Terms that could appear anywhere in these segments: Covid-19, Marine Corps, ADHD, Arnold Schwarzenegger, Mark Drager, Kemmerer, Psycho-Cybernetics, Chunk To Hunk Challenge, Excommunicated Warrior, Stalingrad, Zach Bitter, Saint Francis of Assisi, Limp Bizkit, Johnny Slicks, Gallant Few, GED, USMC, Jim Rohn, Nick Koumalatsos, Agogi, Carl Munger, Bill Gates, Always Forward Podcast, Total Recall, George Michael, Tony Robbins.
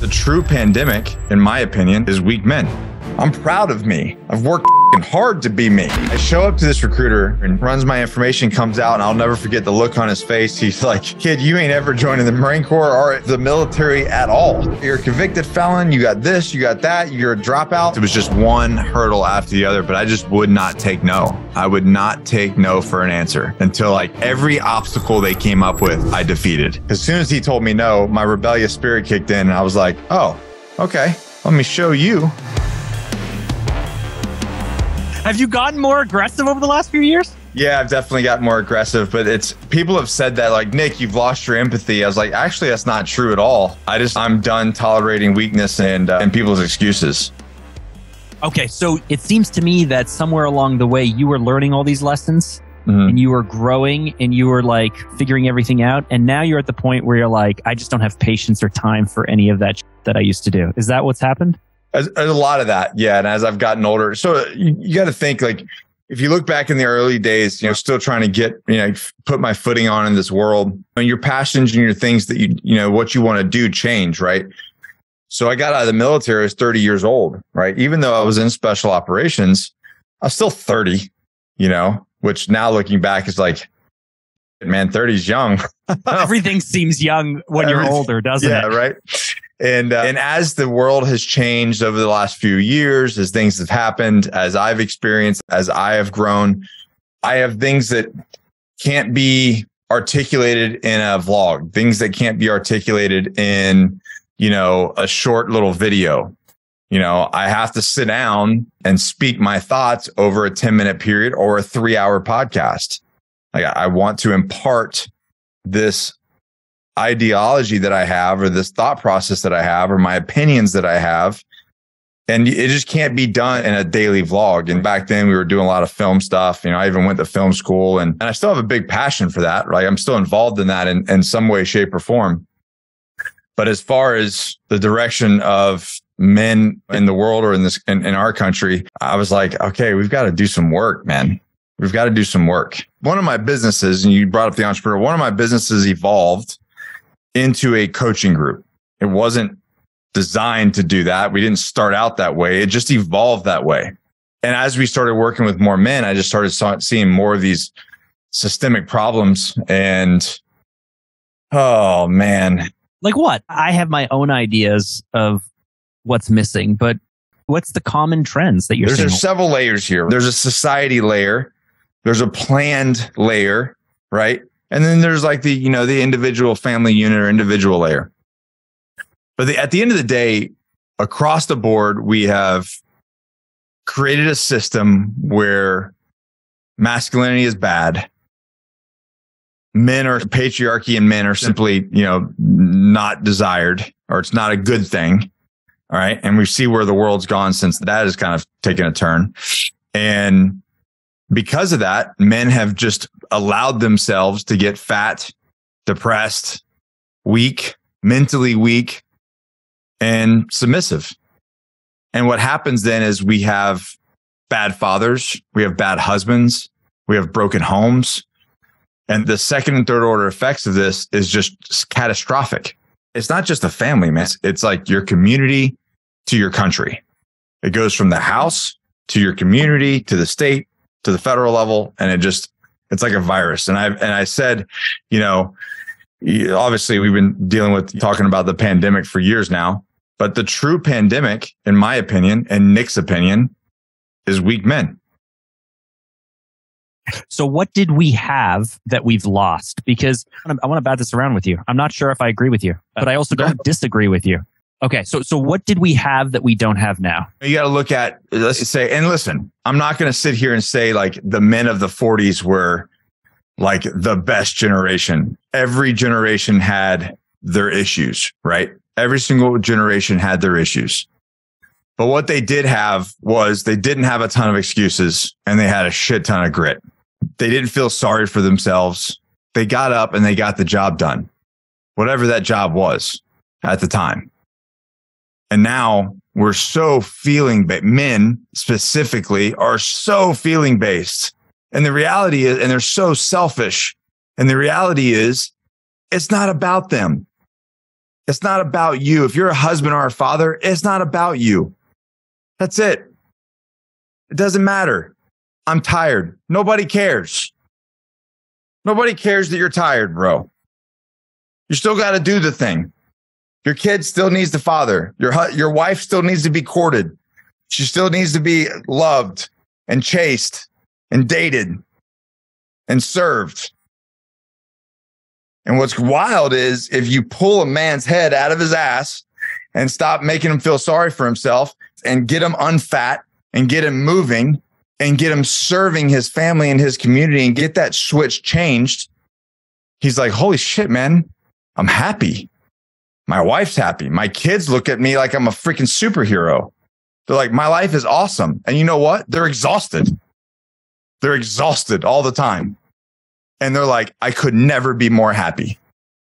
The true pandemic, in my opinion, is weak men. I'm proud of me. I've worked hard to be me. I show up to this recruiter and runs my information, comes out, and I'll never forget the look on his face. He's like, kid, you ain't ever joining the Marine Corps or the military at all. You're a convicted felon. You got this, you got that. You're a dropout. It was just one hurdle after the other, but I just would not take no. I would not take no for an answer until like every obstacle they came up with, I defeated. As soon as he told me no, my rebellious spirit kicked in and I was like, oh, okay, let me show you. Have you gotten more aggressive over the last few years? Yeah, I've definitely gotten more aggressive, but it's people have said that like, Nick, you've lost your empathy. I was like, actually, that's not true at all. I'm done tolerating weakness and people's excuses. Okay, so it seems to me that somewhere along the way, you were learning all these lessons and you were growing and you were like figuring everything out. And now you're at the point where you're like, I just don't have patience or time for any of that that I used to do. Is that what's happened? A lot of that, yeah. And as I've gotten older, so you got to think like, if you look back in the early days, you know, still trying to get, you know, put my footing on in this world, and your passions and your things that you know, what you want to do change, right? So I got out of the military, I was 30 years old, right? Even though I was in special operations, I was still 30, you know, which now looking back is like, man, 30's young. Everything seems young when you're older, doesn't it? Yeah, right. And as the world has changed over the last few years, as things have happened, as I've experienced, as I have grown, I have things that can't be articulated in a vlog, things that can't be articulated in, you know, a short little video. You know, I have to sit down and speak my thoughts over a 10-minute period or a 3-hour podcast. Like, I want to impart this ideology that I have, or this thought process that I have, or my opinions that I have. And it just can't be done in a daily vlog. And back then we were doing a lot of film stuff. You know, I even went to film school and I still have a big passion for that, right? I'm still involved in that in some way, shape, or form. But as far as the direction of men in the world or in our country, I was like, okay, we've got to do some work, man. We've got to do some work. One of my businesses, and you brought up the entrepreneur, one of my businesses evolved into a coaching group. It wasn't designed to do that. We didn't start out that way. It just evolved that way. And as we started working with more men, I just started seeing more of these systemic problems. And oh man. Like what? I have my own ideas of what's missing, but what's the common trends that you're seeing? There's several layers here. There's a society layer. There's a planned layer, right? And then there's like the, you know, the individual family unit or individual layer. But at the end of the day, across the board, we have created a system where masculinity is bad. Men are patriarchy and men are simply, you know, not desired, or it's not a good thing. All right. And we see where the world's gone since that has kind of taken a turn. And because of that, men have just allowed themselves to get fat, depressed, weak, mentally weak, and submissive. And what happens then is we have bad fathers, we have bad husbands, we have broken homes. And the second and third order effects of this is just catastrophic. It's not just the family, man. It's like your community to your country. It goes from the house to your community, to the state, to the federal level. And it just, it's like a virus. And I said, you know, obviously we've been dealing with talking about the pandemic for years now, but the true pandemic, in my opinion, and Nick's opinion, is weak men. So what did we have that we've lost? Because I want to bat this around with you. I'm not sure if I agree with you, but I also don't disagree with you. Okay. So what did we have that we don't have now? You got to look at, let's say, and listen, I'm not going to sit here and say like the men of the 40s were like the best generation. Every generation had their issues, right? Every single generation had their issues. But what they did have was they didn't have a ton of excuses and they had a shit ton of grit. They didn't feel sorry for themselves. They got up and they got the job done, whatever that job was at the time. And now we're so feeling, but men specifically are so feeling based. And the reality is, and they're so selfish. And the reality is, it's not about them. It's not about you. If you're a husband or a father, it's not about you. That's it. It doesn't matter. I'm tired. Nobody cares. Nobody cares that you're tired, bro. You still got to do the thing. Your kid still needs the father. Your wife still needs to be courted. She still needs to be loved and chased and dated and served. And what's wild is if you pull a man's head out of his ass and stop making him feel sorry for himself and get him unfat and get him moving and get him serving his family and his community and get that switch changed, he's like, holy shit, man, I'm happy. My wife's happy. My kids look at me like I'm a freaking superhero. They're like, my life is awesome. And you know what? They're exhausted. They're exhausted all the time. And they're like, I could never be more happy.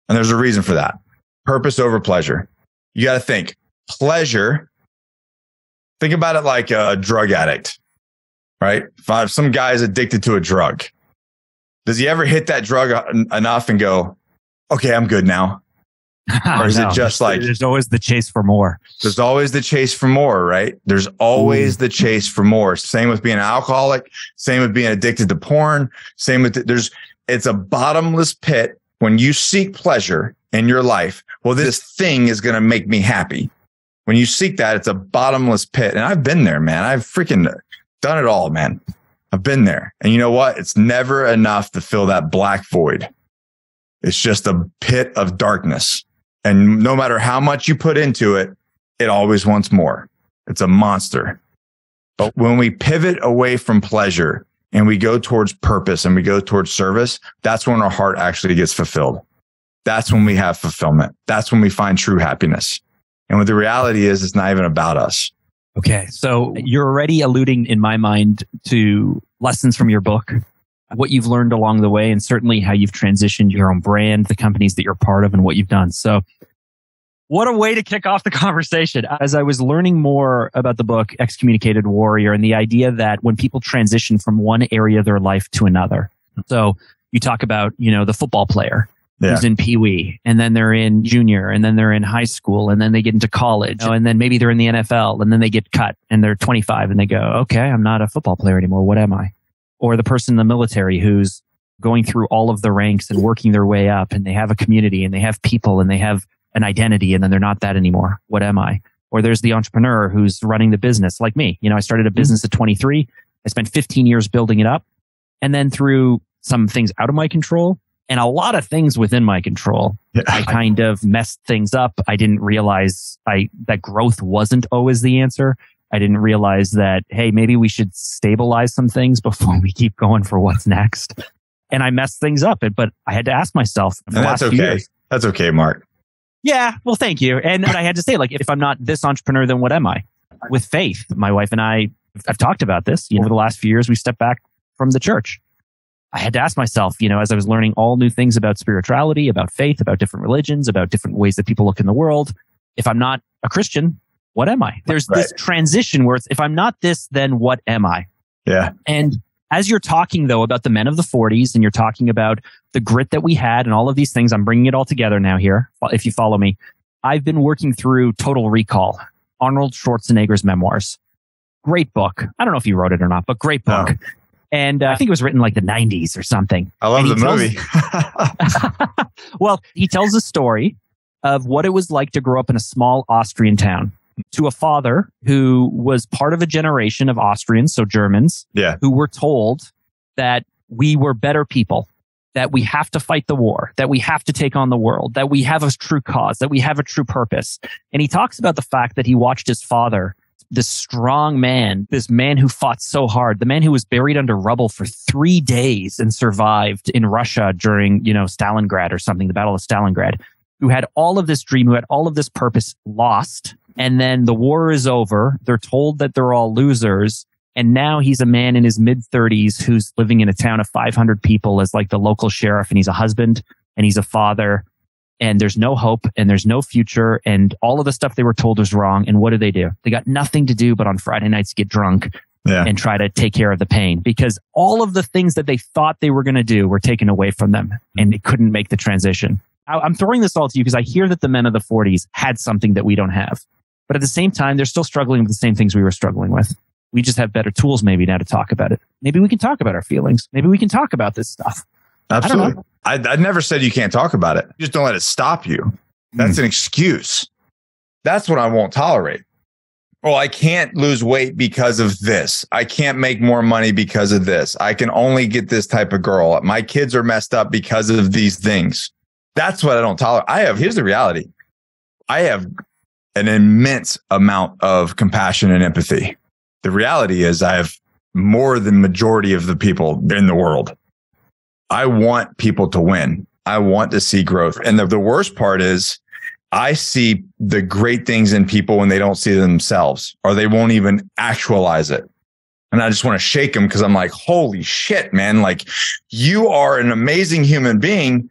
And there's a reason for that. Purpose over pleasure. You got to think. Pleasure. Think about it like a drug addict, right? If some guy is addicted to a drug, does he ever hit that drug enough and go, okay, I'm good now? Or is it just like... There's always the chase for more. There's always the chase for more, right? There's always the chase for more. Same with being an alcoholic. Same with being addicted to porn. Same with... It's a bottomless pit when you seek pleasure in your life. Well, this thing is going to make me happy. When you seek that, it's a bottomless pit. And I've been there, man. I've freaking done it all, man. I've been there. And you know what? It's never enough to fill that black void. It's just a pit of darkness. And no matter how much you put into it, it always wants more. It's a monster. But when we pivot away from pleasure, and we go towards purpose and we go towards service, that's when our heart actually gets fulfilled. That's when we have fulfillment. That's when we find true happiness. And what the reality is, it's not even about us. Okay. So you're already alluding in my mind to lessons from your book, what you've learned along the way, and certainly how you've transitioned your own brand, the companies that you're part of, and what you've done. So what a way to kick off the conversation. As I was learning more about the book, Excommunicated Warrior, and the idea that when people transition from one area of their life to another. So you talk about, you know, the football player who's in peewee, and then they're in junior, and then they're in high school, and then they get into college, and then maybe they're in the NFL, and then they get cut, and they're 25, and they go, okay, I'm not a football player anymore. What am I? Or the person in the military who's going through all of the ranks and working their way up, and they have a community, and they have people, and they have an identity, and then they're not that anymore. What am I? Or there's the entrepreneur who's running the business like me. You know, I started a business at 23. I spent 15 years building it up. And then through some things out of my control and a lot of things within my control, I kind of messed things up. I didn't realize that growth wasn't always the answer. I didn't realize that, hey, maybe we should stabilize some things before we keep going for what's next. And I messed things up, but I had to ask myself. That's okay. That's okay, Mark. Yeah, well, thank you. And I had to say, like, if I'm not this entrepreneur, then what am I? With faith, my wife and I've talked about this. You know, over the last few years, we stepped back from the church. I had to ask myself, you know, as I was learning all new things about spirituality, about faith, about different religions, about different ways that people look in the world, if I'm not a Christian, what am I? There's this transition where it's, if I'm not this, then what am I? Yeah. And as you're talking, though, about the men of the 40s, and you're talking about the grit that we had and all of these things, I'm bringing it all together now here, if you follow me. I've been working through Total Recall, Arnold Schwarzenegger's memoirs. Great book. I don't know if you wrote it or not, but great book. Oh. And I think it was written like the 90s or something. I love the movie. Well, he tells a story of what it was like to grow up in a small Austrian town, to a father who was part of a generation of Austrians, so Germans, who were told that we were better people, that we have to fight the war, that we have to take on the world, that we have a true cause, that we have a true purpose. And he talks about the fact that he watched his father, this strong man, this man who fought so hard, the man who was buried under rubble for 3 days and survived in Russia during, you know, Stalingrad or something, the Battle of Stalingrad, who had all of this dream, who had all of this purpose, lost. And then the war is over. They're told that they're all losers. And now he's a man in his mid-30s who's living in a town of 500 people as like the local sheriff. And he's a husband and he's a father. And there's no hope and there's no future. And all of the stuff they were told is wrong. And what do? They got nothing to do but on Friday nights get drunk and try to take care of the pain. Because all of the things that they thought they were going to do were taken away from them. And they couldn't make the transition. I'm throwing this all to you because I hear that the men of the 40s had something that we don't have. But at the same time, they're still struggling with the same things we were struggling with. We just have better tools maybe now to talk about it. Maybe we can talk about our feelings. Maybe we can talk about this stuff. Absolutely. I never said you can't talk about it. You just don't let it stop you. That's an excuse. That's what I won't tolerate. Well, I can't lose weight because of this. I can't make more money because of this. I can only get this type of girl. My kids are messed up because of these things. That's what I don't tolerate. Here's the reality. I have an immense amount of compassion and empathy. The reality is I have more than majority of the people in the world. I want people to win. I want to see growth. And the worst part is I see the great things in people when they don't see themselves or they won't even actualize it. And I just want to shake them because I'm like, holy shit, man. Like, you are an amazing human being.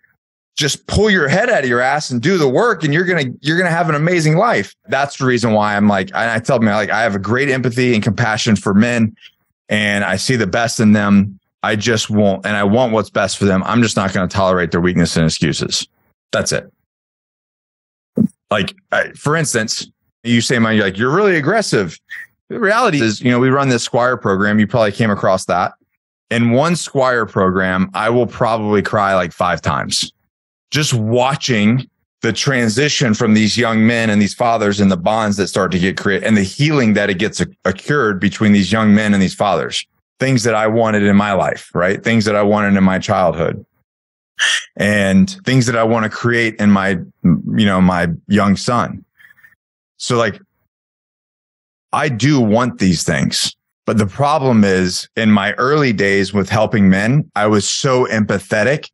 Just pull your head out of your ass and do the work and you're going to have an amazing life. That's the reason why I'm like, and I tell me, like, I have a great empathy and compassion for men and I see the best in them. I just won't. And I want what's best for them. I'm just not going to tolerate their weakness and excuses. That's it. Like, for instance, you say, man, you're like, you're really aggressive. The reality is, we run this Squire program. You probably came across that. In one Squire program, I will probably cry like 5 times. Just watching the transition from these young men and these fathers and the bonds that start to get created and the healing that it gets occurred between these young men and these fathers. Things that I wanted in my life, right? Things that I wanted in my childhood and things that I want to create in my, my young son. So like, I do want these things, but the problem is in my early days with helping men, I was so empathetic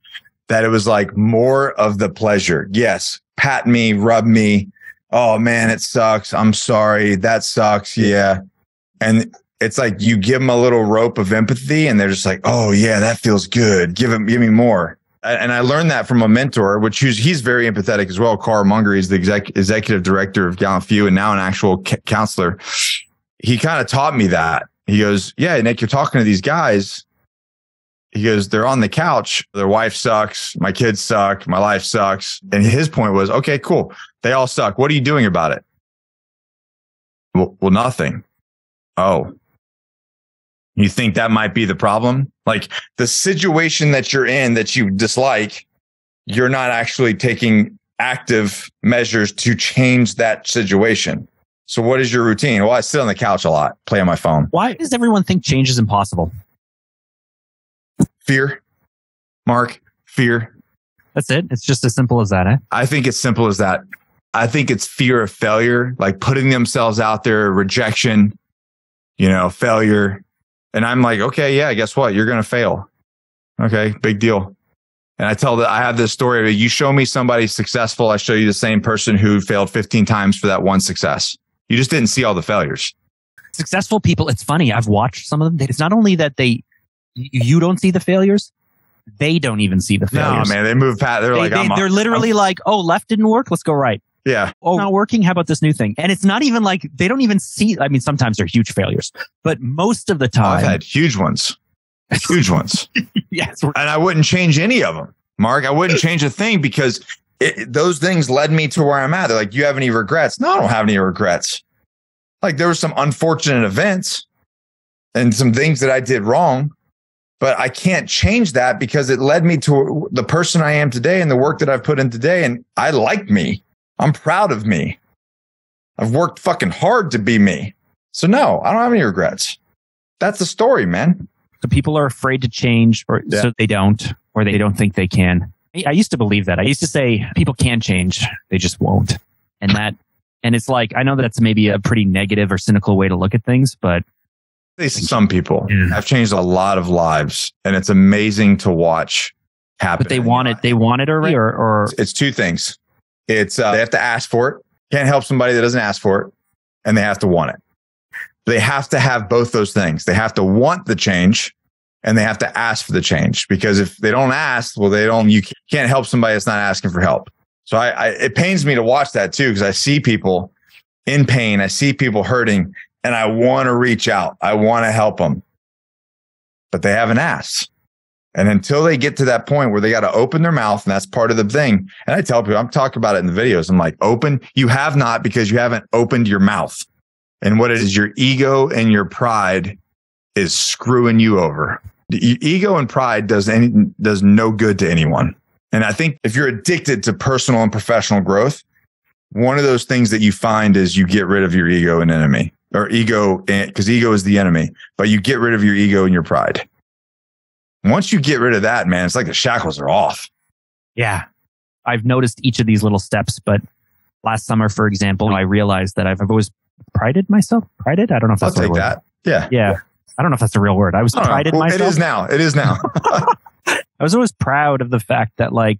that it was like more of the pleasure. Yes. Pat me, rub me. Oh man, it sucks. I'm sorry. That sucks. Yeah. And it's like you give them a little rope of empathy and they're just like, oh yeah, that feels good. Give me more. And I learned that from a mentor, which he's very empathetic as well. Carl Munger is the executive director of Gallant Few and now an actual counselor. He kind of taught me that. He goes, yeah, Nick, you're talking to these guys. He goes, they're on the couch. Their wife sucks. My kids suck. My life sucks. And his point was, okay, cool. They all suck. What are you doing about it? Well, nothing. Oh. You think that might be the problem? Like the situation that you're in that you dislike, you're not actually taking active measures to change that situation. So what is your routine? Well, I sit on the couch a lot, play on my phone. Why does everyone think change is impossible? Fear, Mark, fear. That's it. It's just as simple as that. Eh? I think it's simple as that. I think it's fear of failure, like putting themselves out there, rejection, failure. And I'm like, okay, yeah, guess what? You're going to fail. Okay, big deal. And I have this story of you show me somebody successful, I show you the same person who failed 15 times for that one success. You just didn't see all the failures. Successful people, it's funny. I've watched some of them. It's not only that you don't see the failures, they don't even see the failures. No, man, they move past. They're literally like, oh, left didn't work. Let's go right. Yeah. Oh, not working. How about this new thing? And it's not even like they don't even see. I mean, sometimes they're huge failures, but most of the time I've had huge ones, huge ones. Yes. And I wouldn't change any of them, Mark. I wouldn't change a thing because those things led me to where I'm at. They're like, you have any regrets? No, I don't have any regrets. Like there were some unfortunate events and some things that I did wrong, but I can't change that because it led me to the person I am today and the work that I've put in today. And I like me. I'm proud of me. I've worked fucking hard to be me. So no, I don't have any regrets. That's the story, man. So people are afraid to change so they don't, or they don't think they can. I used to believe that. I used to say people can change. They just won't. And it's like, I know that's maybe a pretty negative or cynical way to look at things, but at least some people have changed a lot of lives and it's amazing to watch happen. But they want it. They want it already or it's two things. It's they have to ask for it. Can't help somebody that doesn't ask for it. And they have to want it. They have to have both those things. They have to want the change and they have to ask for the change because if they don't ask, well, you can't help somebody that's not asking for help. So it pains me to watch that too, because I see people in pain. I see people hurting and I want to reach out. I want to help them, but they haven't asked. And until they get to that point where they got to open their mouth, and that's part of the thing. And I tell people, I'm talking about it in the videos. I'm like, open. You have not, because you haven't opened your mouth. And what it is, your ego and your pride is screwing you over. The ego and pride does no good to anyone. And I think if you're addicted to personal and professional growth, one of those things that you find is you get rid of your ego and enemy, or ego, because ego is the enemy, but you get rid of your ego and your pride. Once you get rid of that, man, it's like the shackles are off. Yeah. I've noticed each of these little steps, but last summer, for example, I realized that I've always prided myself. Prided? I don't know if that's the real word. I'll take that. Yeah. Yeah. I don't know if that's the real word. I was prided myself. It is now. It is now. I was always proud of the fact that, like,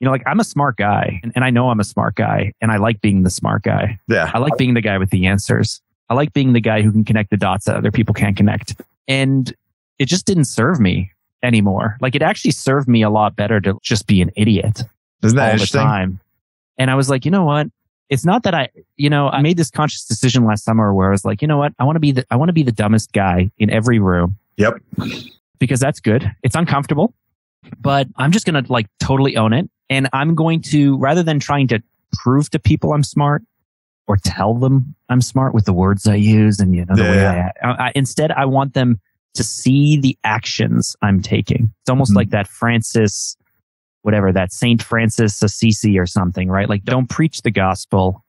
you know, like, I'm a smart guy, and I know I'm a smart guy, and I like being the smart guy. Yeah. I like being the guy with the answers. I like being the guy who can connect the dots that other people can't connect. And it just didn't serve me anymore. Like, it actually served me a lot better to just be an idiot all the time. And I was like, you know what? It's not that I made this conscious decision last summer where I was like, you know what? I want to be the dumbest guy in every room. Yep. Because that's good. It's uncomfortable, but I'm just going to, like, totally own it. And I'm going to, rather than trying to prove to people I'm smart or tell them I'm smart with the words I use and, you know, the way I instead, I want them to see the actions I'm taking. It's almost like that Francis, whatever, that Saint Francis of Assisi or something, right? Like, don't preach the gospel,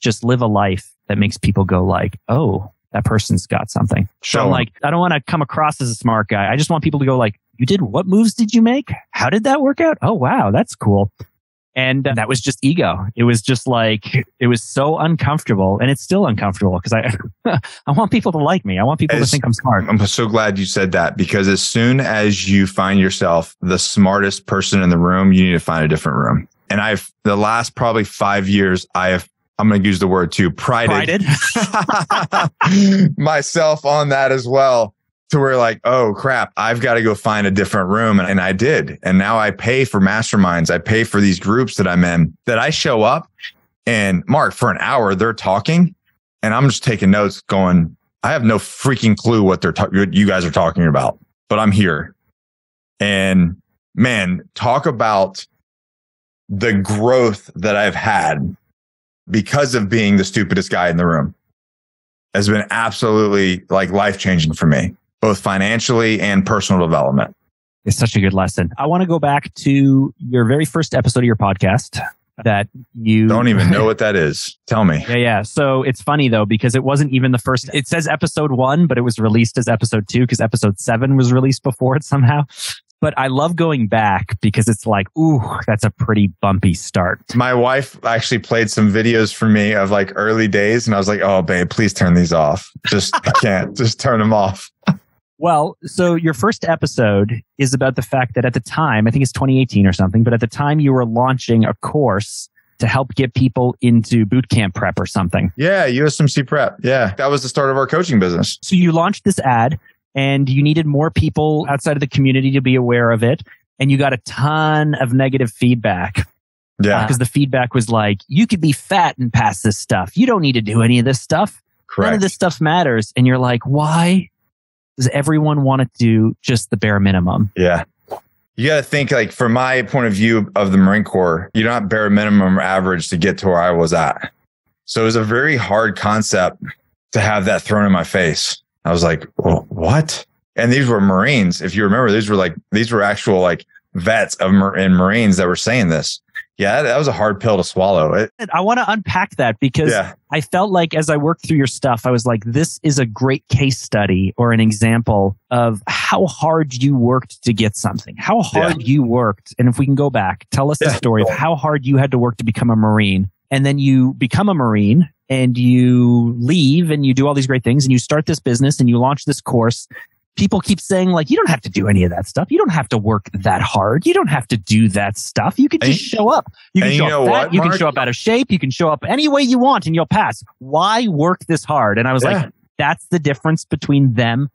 just live a life that makes people go like, oh, that person's got something. Sure. So I'm like, I don't want to come across as a smart guy. I just want people to go like, you did what moves did you make? How did that work out? Oh, wow, that's cool. And that was just ego. It was just like, it was so uncomfortable, and it's still uncomfortable because I want people to like me. I want people to think I'm smart. I'm so glad you said that, because as soon as you find yourself the smartest person in the room, you need to find a different room. And the last probably 5 years, I'm going to use the word too, prided myself on that as well. To where, like, oh crap, I've got to go find a different room. And I did. And now I pay for masterminds. I pay for these groups that I'm in, that I show up and, Mark, for an hour, they're talking and I'm just taking notes going, I have no freaking clue what you guys are talking about, but I'm here. And, man, talk about the growth that I've had because of being the stupidest guy in the room has been absolutely, like, life-changing for me, both financially and personal development. It's such a good lesson. I want to go back to your very first episode of your podcast that you... Don't even know what that is. Tell me. Yeah. So it's funny though, because it wasn't even the first... It says episode 1, but it was released as episode 2 because episode 7 was released before it somehow. But I love going back because it's like, ooh, that's a pretty bumpy start. My wife actually played some videos for me of, like, early days. And I was like, oh, babe, please turn these off. I can't. Just turn them off. Well, so your first episode is about the fact that at the time, I think it's 2018 or something, but at the time you were launching a course to help get people into bootcamp prep or something. Yeah, USMC prep. Yeah, that was the start of our coaching business. So you launched this ad. And you needed more people outside of the community to be aware of it. And you got a ton of negative feedback. Yeah. Because the feedback was like, you could be fat and pass this stuff. You don't need to do any of this stuff. Correct. None of this stuff matters. And you're like, why does everyone want to do just the bare minimum? Yeah. You got to think, like, from my point of view of the Marine Corps, you're not bare minimum or average to get to where I was at. So it was a very hard concept to have that thrown in my face. I was like, well, what? And these were Marines. If you remember, these were actual, like, vets and Marines that were saying this. Yeah, that was a hard pill to swallow. I want to unpack that because I felt like as I worked through your stuff, I was like, this is a great case study or an example of how hard you worked to get something, how hard you worked. And if we can go back, tell us the story of how hard you had to work to become a Marine. And then you become a Marine and you leave and you do all these great things and you start this business and you launch this course. People keep saying, like, you don't have to do any of that stuff. You don't have to work that hard. You don't have to do that stuff. You can just show up. You can show up fat. You can show up out of shape. You can show up any way you want and you'll pass. Why work this hard? And I was like, that's the difference between them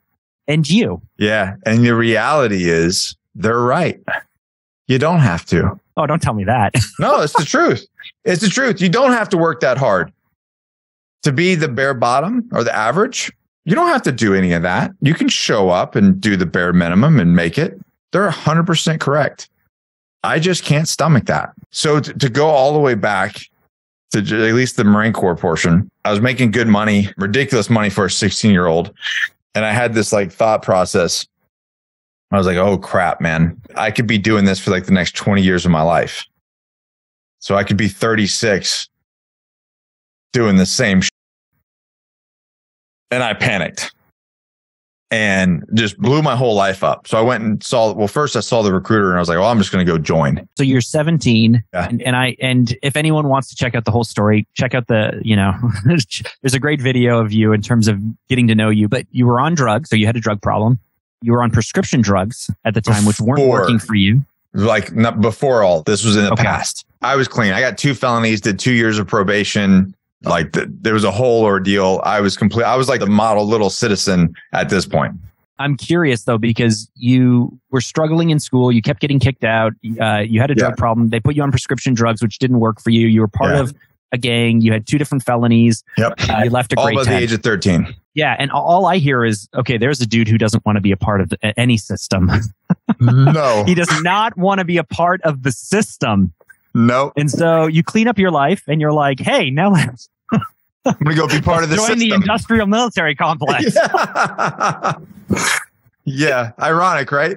and you. Yeah. And the reality is they're right. You don't have to. Oh, don't tell me that. No, it's the truth. It's the truth. You don't have to work that hard to be the bare bottom or the average. You don't have to do any of that. You can show up and do the bare minimum and make it. They're 100% correct. I just can't stomach that. So to go all the way back to at least the Marine Corps portion, I was making good money, ridiculous money for a 16-year-old. And I had this like thought process. I was like, oh crap, man. I could be doing this for like the next 20 years of my life. So I could be 36 doing the same shit. And I panicked and just blew my whole life up. So I went and saw, well, first I saw the recruiter and I was like, well, I'm just going to go join. So you're 17. Yeah. And if anyone wants to check out the whole story, check out the, you know, there's a great video of you in terms of getting to know you, but you were on drugs. So you had a drug problem. You were on prescription drugs at the time, which weren't working for you. Like not before all this was in the past. I was clean. I got 2 felonies, did 2 years of probation. Like there was a whole ordeal. I was like the model little citizen at this point. I'm curious though, because you were struggling in school. You kept getting kicked out. You had a drug problem. They put you on prescription drugs, which didn't work for you. You were part of a gang. You had 2 different felonies. Yep. You left a grade 10. All by the age of 13. Yeah. And all I hear is, okay, there's a dude who doesn't want to be a part of any system. No. He does not want to be a part of the system. No. Nope. And so you clean up your life and you're like, hey, now let's... I'm going to go be part of this system. Join the industrial military complex. Yeah. Ironic, right?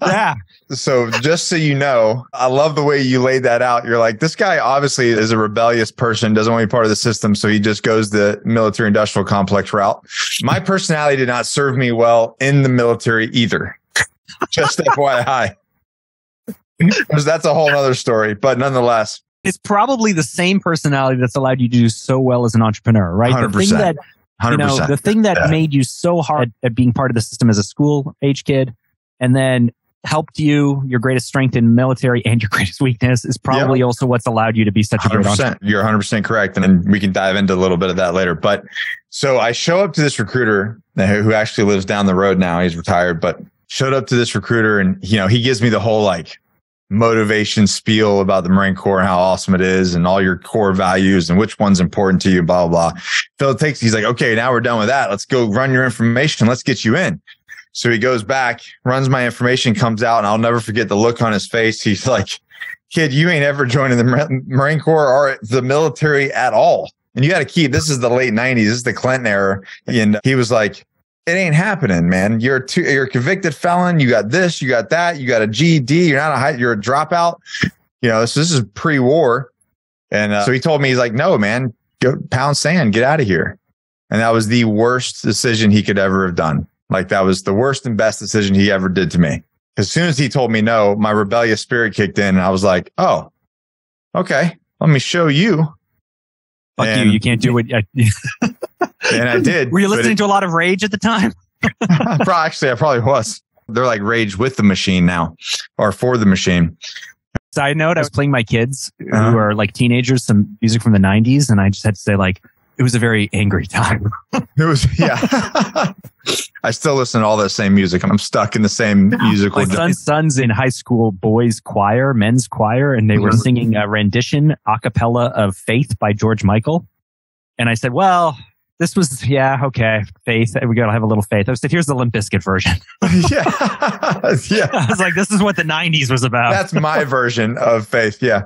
Yeah. So just so you know, I love the way you laid that out. You're like, this guy obviously is a rebellious person, doesn't want to be part of the system. So he just goes the military industrial complex route. My personality did not serve me well in the military either. Just FYI. Because that's a whole other story. But nonetheless. It's probably the same personality that's allowed you to do so well as an entrepreneur, right? 100%. The thing that made you so hard at being part of the system as a school age kid, and then helped you, your greatest strength in military and your greatest weakness is probably also what's allowed you to be such a great entrepreneur. You're 100% correct. And we can dive into a little bit of that later. But so I show up to this recruiter who actually lives down the road now. He's retired, but showed up to this recruiter and, you know, he gives me the whole like, motivation spiel about the Marine Corps and how awesome it is and all your core values and which one's important to you, blah, blah, blah. So he's like, okay, now we're done with that. Let's go run your information. Let's get you in. So he goes back, runs my information, comes out, and I'll never forget the look on his face. He's like, kid, you ain't ever joining the Marine Corps or the military at all. And you got to keep, this is the late 90s. This is the Clinton era. And he was like, it ain't happening, man. You're a convicted felon. You got this, you got that, you got a GED. You're a dropout. You know, so this is pre-war. And so he told me, he's like, no, man, go pound sand, get out of here. And that was the worst decision he could ever have done. Like that was the worst and best decision he ever did to me. As soon as he told me no, my rebellious spirit kicked in and I was like, oh, okay, let me show you. Fuck you. You can't do what... And I did. Were you listening to a lot of Rage at the time? Actually, I probably was. They're like Rage with the Machine now, or for the Machine. Side note, I was playing my kids who are like teenagers, some music from the 90s. And I just had to say like, it was a very angry time. I still listen to all that same music. I'm stuck in the same musical. My son's in high school boys choir, men's choir, and they were singing a rendition a cappella of Faith by George Michael. And I said, well, this was, okay, Faith. We got to have a little Faith. I said, here's the Limp Bizkit version. I was like, this is what the 90s was about. That's my version of Faith, yeah.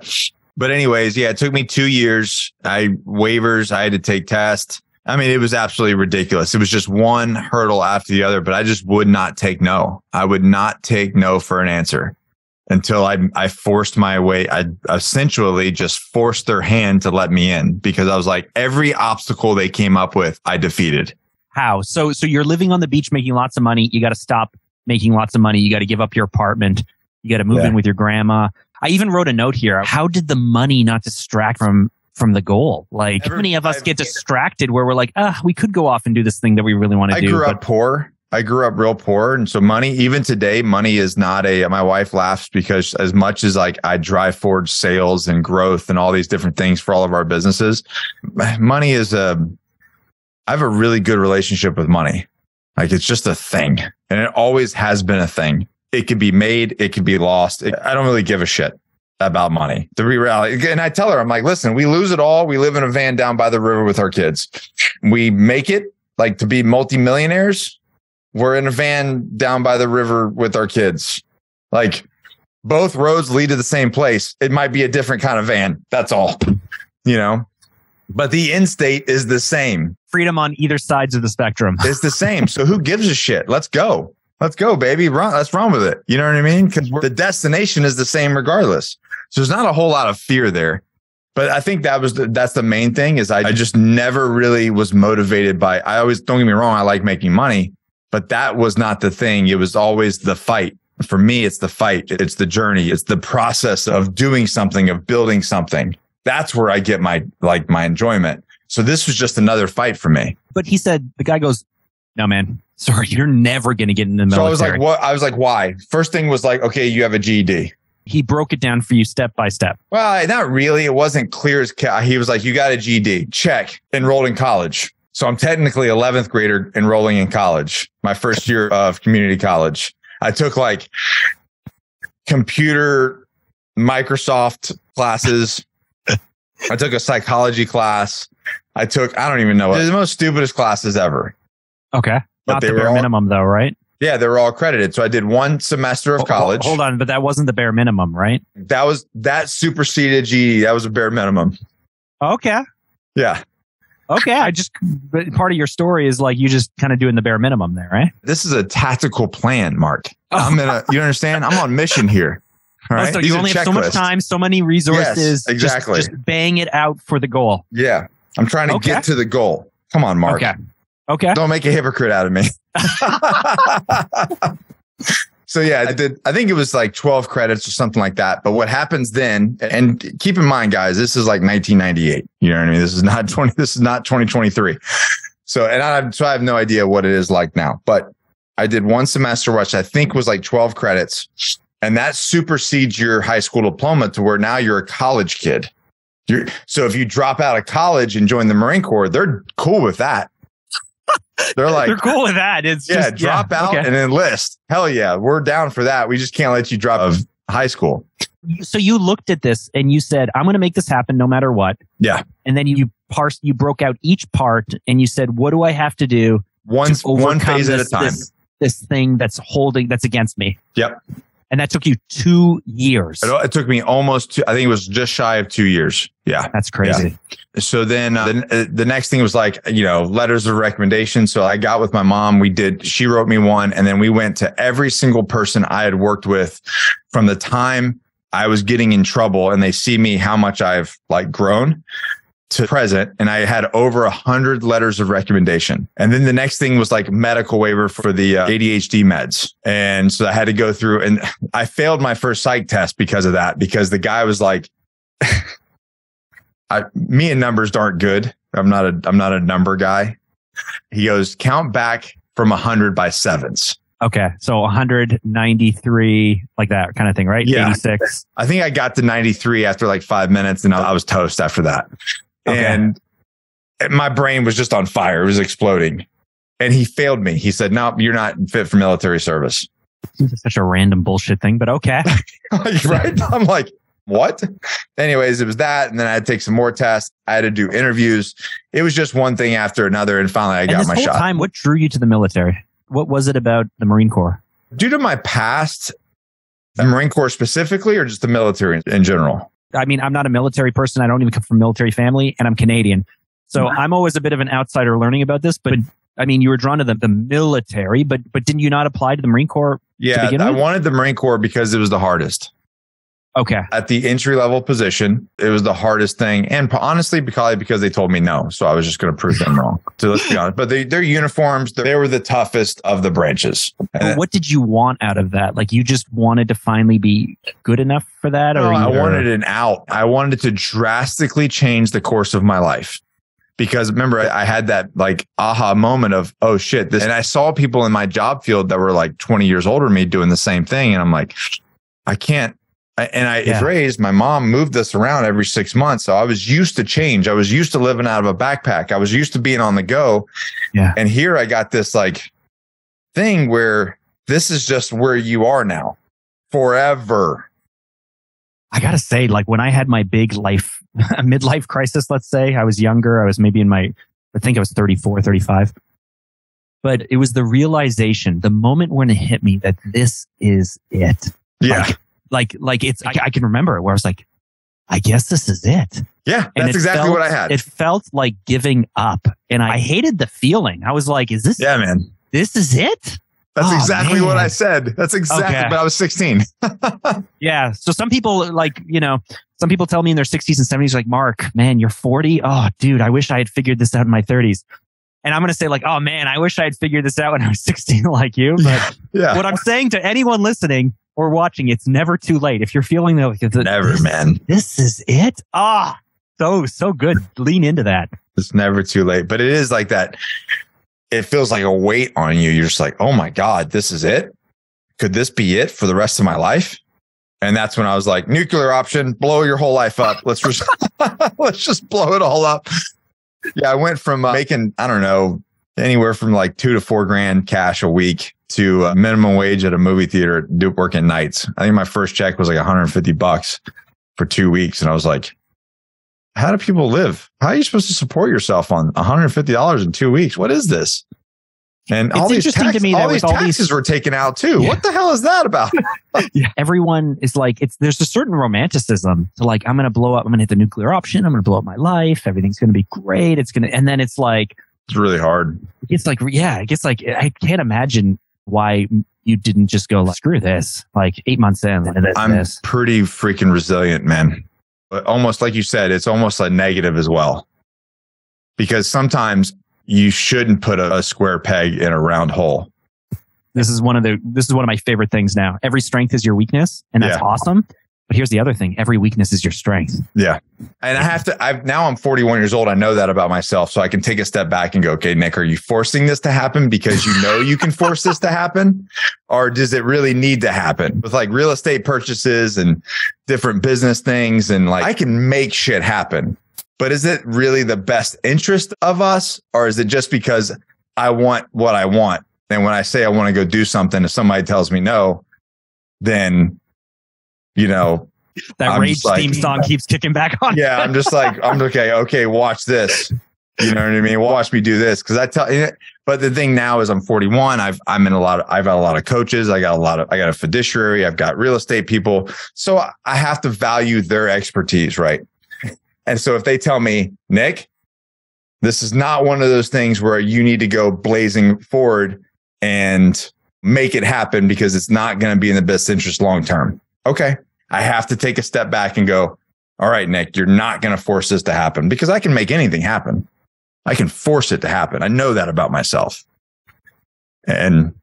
But anyways, it took me 2 years. I had to take tests. I mean, it was absolutely ridiculous. It was just one hurdle after the other, but I just would not take no. I would not take no for an answer until I forced my way. I essentially just forced their hand to let me in because I was like, every obstacle they came up with, I defeated. How? So you're living on the beach, making lots of money. You got to stop making lots of money. You got to give up your apartment. You got to move in with your grandma. I even wrote a note here. How did the money not distract from the goal? Like, how many of us get distracted where we're like, we could go off and do this thing that we really want to do. I grew up real poor. And so money, even today, money is not my wife laughs because as much as like I drive forward sales and growth and all these different things for all of our businesses, money is I have a really good relationship with money. Like it's just a thing and it always has been a thing. It could be made. It could be lost. I don't really give a shit about money. The reality. And I tell her, I'm like, listen, we lose it all. We live in a van down by the river with our kids. We make it like to be multimillionaires. We're in a van down by the river with our kids. Like, both roads lead to the same place. It might be a different kind of van. That's all, you know, but the end state is the same. Freedom on either sides of the spectrum. It's the same. So who gives a shit? Let's go. Let's go, baby. Run. Let's run with it. You know what I mean? Because the destination is the same regardless. So there's not a whole lot of fear there. But I think that was that's the main thing is I just never really was motivated by, I always, don't get me wrong, I like making money, but that was not the thing. It was always the fight. For me, it's the fight. It's the journey. It's the process of doing something, of building something. That's where I get my, like, my enjoyment. So this was just another fight for me. But he said, the guy goes, no, man, sorry, you're never going to get in the military. So I was like, what? I was like, why? First thing was like, okay, you have a GED. He broke it down for you step by step. Well, not really. It wasn't clear as cow. He was like, you got a GED. Check. Enrolled in college. So I'm technically 11th grader enrolling in college. My first year of community college. I took like computer, Microsoft classes. I took a psychology class. I took, I don't even know what. They're the most stupidest classes ever. Okay. But not the bare minimum though, right? Yeah, they were all credited. So I did one semester of college. Hold on, but that wasn't the bare minimum, right? That superseded GED. That was a bare minimum. Okay. Yeah. Okay, but part of your story is like you just kind of doing the bare minimum there, right? This is a tactical plan, Mark. You understand? I'm on mission here. All right? So you only have so much time, so many resources. Yes, exactly. Just bang it out for the goal. Yeah, I'm trying to get to the goal. Come on, Mark. Okay. Don't make a hypocrite out of me. So yeah, I think it was like 12 credits or something like that. But what happens then, and keep in mind, guys, this is like 1998. You know what I mean? This is not 2023. So, so I have no idea what it is like now, but I did one semester, which I think was like 12 credits, and that supersedes your high school diploma to where now you're a college kid. So if you drop out of college and join the Marine Corps, they're cool with that. They're like, they're cool with that. It's just drop out and enlist. Hell yeah. We're down for that. We just can't let you drop out of high school. So you looked at this and you said, I'm going to make this happen no matter what. Yeah. And then you broke out each part and you said, what do I have to do? One phase at a time. This thing that's against me. Yep. And that took you 2 years. It took me almost I think it was just shy of 2 years. Yeah. That's crazy. Yeah. So then the next thing was like, you know, letters of recommendation. So I got with my mom. She wrote me one. And then we went to every single person I had worked with from the time I was getting in trouble. And they see me, how much I've like grown to present. And I had over 100 letters of recommendation. And then the next thing was like medical waiver for the ADHD meds. And so I had to go through, and I failed my first psych test because of that, because the guy was like, me and numbers aren't good. I'm not a number guy. He goes, count back from 100 by sevens. Okay. So 193, like that kind of thing, right? Yeah. 86. I think I got to 93 after like 5 minutes and I was toast after that. Okay. And my brain was just on fire. It was exploding. And he failed me. He said, no, you're not fit for military service. It's such a random bullshit thing, but okay. Right? I'm like, what? Anyways, it was that. And then I had to take some more tests. I had to do interviews. It was just one thing after another. And finally, I got my shot. Time, what drew you to the military? What was it about the Marine Corps? Due to my past, the Marine Corps specifically, or just the military in general? I mean, I'm not a military person. I don't even come from a military family, and I'm Canadian. So I'm always a bit of an outsider learning about this. But I mean, you were drawn to the military, but didn't you not apply to the Marine Corps? Yeah, I wanted the Marine Corps because it was the hardest. Okay. At the entry level position, it was the hardest thing. And honestly, probably because they told me no. So I was just going to prove them wrong. So let's be honest. But their uniforms, they were the toughest of the branches. Well, what did you want out of that? Like you just wanted to finally be good enough for that? No, I wanted an out. I wanted to drastically change the course of my life. Because remember, I had that like aha moment of, oh shit. And I saw people in my job field that were like 20 years older than me doing the same thing. And I'm like, I can't. And I was raised, my mom moved us around every 6 months. So I was used to change. I was used to living out of a backpack. I was used to being on the go. Yeah. And here I got this like thing where this is just where you are now forever. I got to say, like when I had my big midlife crisis, let's say I was younger, I was maybe I think I was 34, 35. But it was the realization, the moment when it hit me that this is it. Yeah. Like it's, I can remember it where I was like, I guess this is it. Yeah, that's exactly what I had. It felt like giving up, and I hated the feeling. I was like, is this, yeah, man, this is it? That's exactly what I said. That's exactly, but I was 16. Yeah. So some people like, you know, some people tell me in their 60s and 70s, like, Mark, man, you're 40. Oh, dude, I wish I had figured this out in my 30s. And I'm going to say like, oh man, I wish I had figured this out when I was 16 like you. But what I'm saying to anyone listening or watching, it's never too late. If you're feeling that, like, this is it. So good. Lean into that. It's never too late, but it is like that. It feels like a weight on you. You're just like, oh my God, this is it. Could this be it for the rest of my life? And that's when I was like, nuclear option, blow your whole life up. Let's just, let's just blow it all up. Yeah, I went from making, I don't know, anywhere from like $2,000 to $4,000 cash a week to minimum wage at a movie theater, working nights. I think my first check was like $150 for 2 weeks. And I was like, how do people live? How are you supposed to support yourself on $150 in 2 weeks? What is this? And all these taxes were taken out too. Yeah. What the hell is that about? Everyone is like, there's a certain romanticism to like, I'm going to blow up. I'm going to hit the nuclear option. I'm going to blow up my life. Everything's going to be great. And then it's like, it's really hard. It's like, yeah, it gets like, I can't imagine why you didn't just go like, screw this. Like 8 months in. I'm pretty freaking resilient, man. But almost like you said, it's almost a negative as well, because sometimes you shouldn't put a square peg in a round hole. This is one of my favorite things now. Every strength is your weakness, and that's awesome. But here's the other thing: every weakness is your strength. Yeah, and I have to. Now I'm 41 years old. I know that about myself, so I can take a step back and go, "Okay, Nick, are you forcing this to happen because you know you can force this to happen, or does it really need to happen?" With like real estate purchases and different business things, and like I can make shit happen, but is it really the best interest of us, or is it just because I want what I want? And when I say I want to go do something, if somebody tells me no, then you know, that Rage theme song keeps kicking back on. Yeah, I'm just like, I'm okay, watch this. You know what I mean? Watch me do this. Cause but the thing now is I'm 41. I'm in a lot of, I've got a lot of coaches. I got a fiduciary. I've got real estate people. So I have to value their expertise. Right. And so if they tell me, Nick, this is not one of those things where you need to go blazing forward and make it happen because it's not going to be in the best interest long-term. Okay, I have to take a step back and go, all right, Nick, you're not going to force this to happen because I can make anything happen. I can force it to happen. I know that about myself. And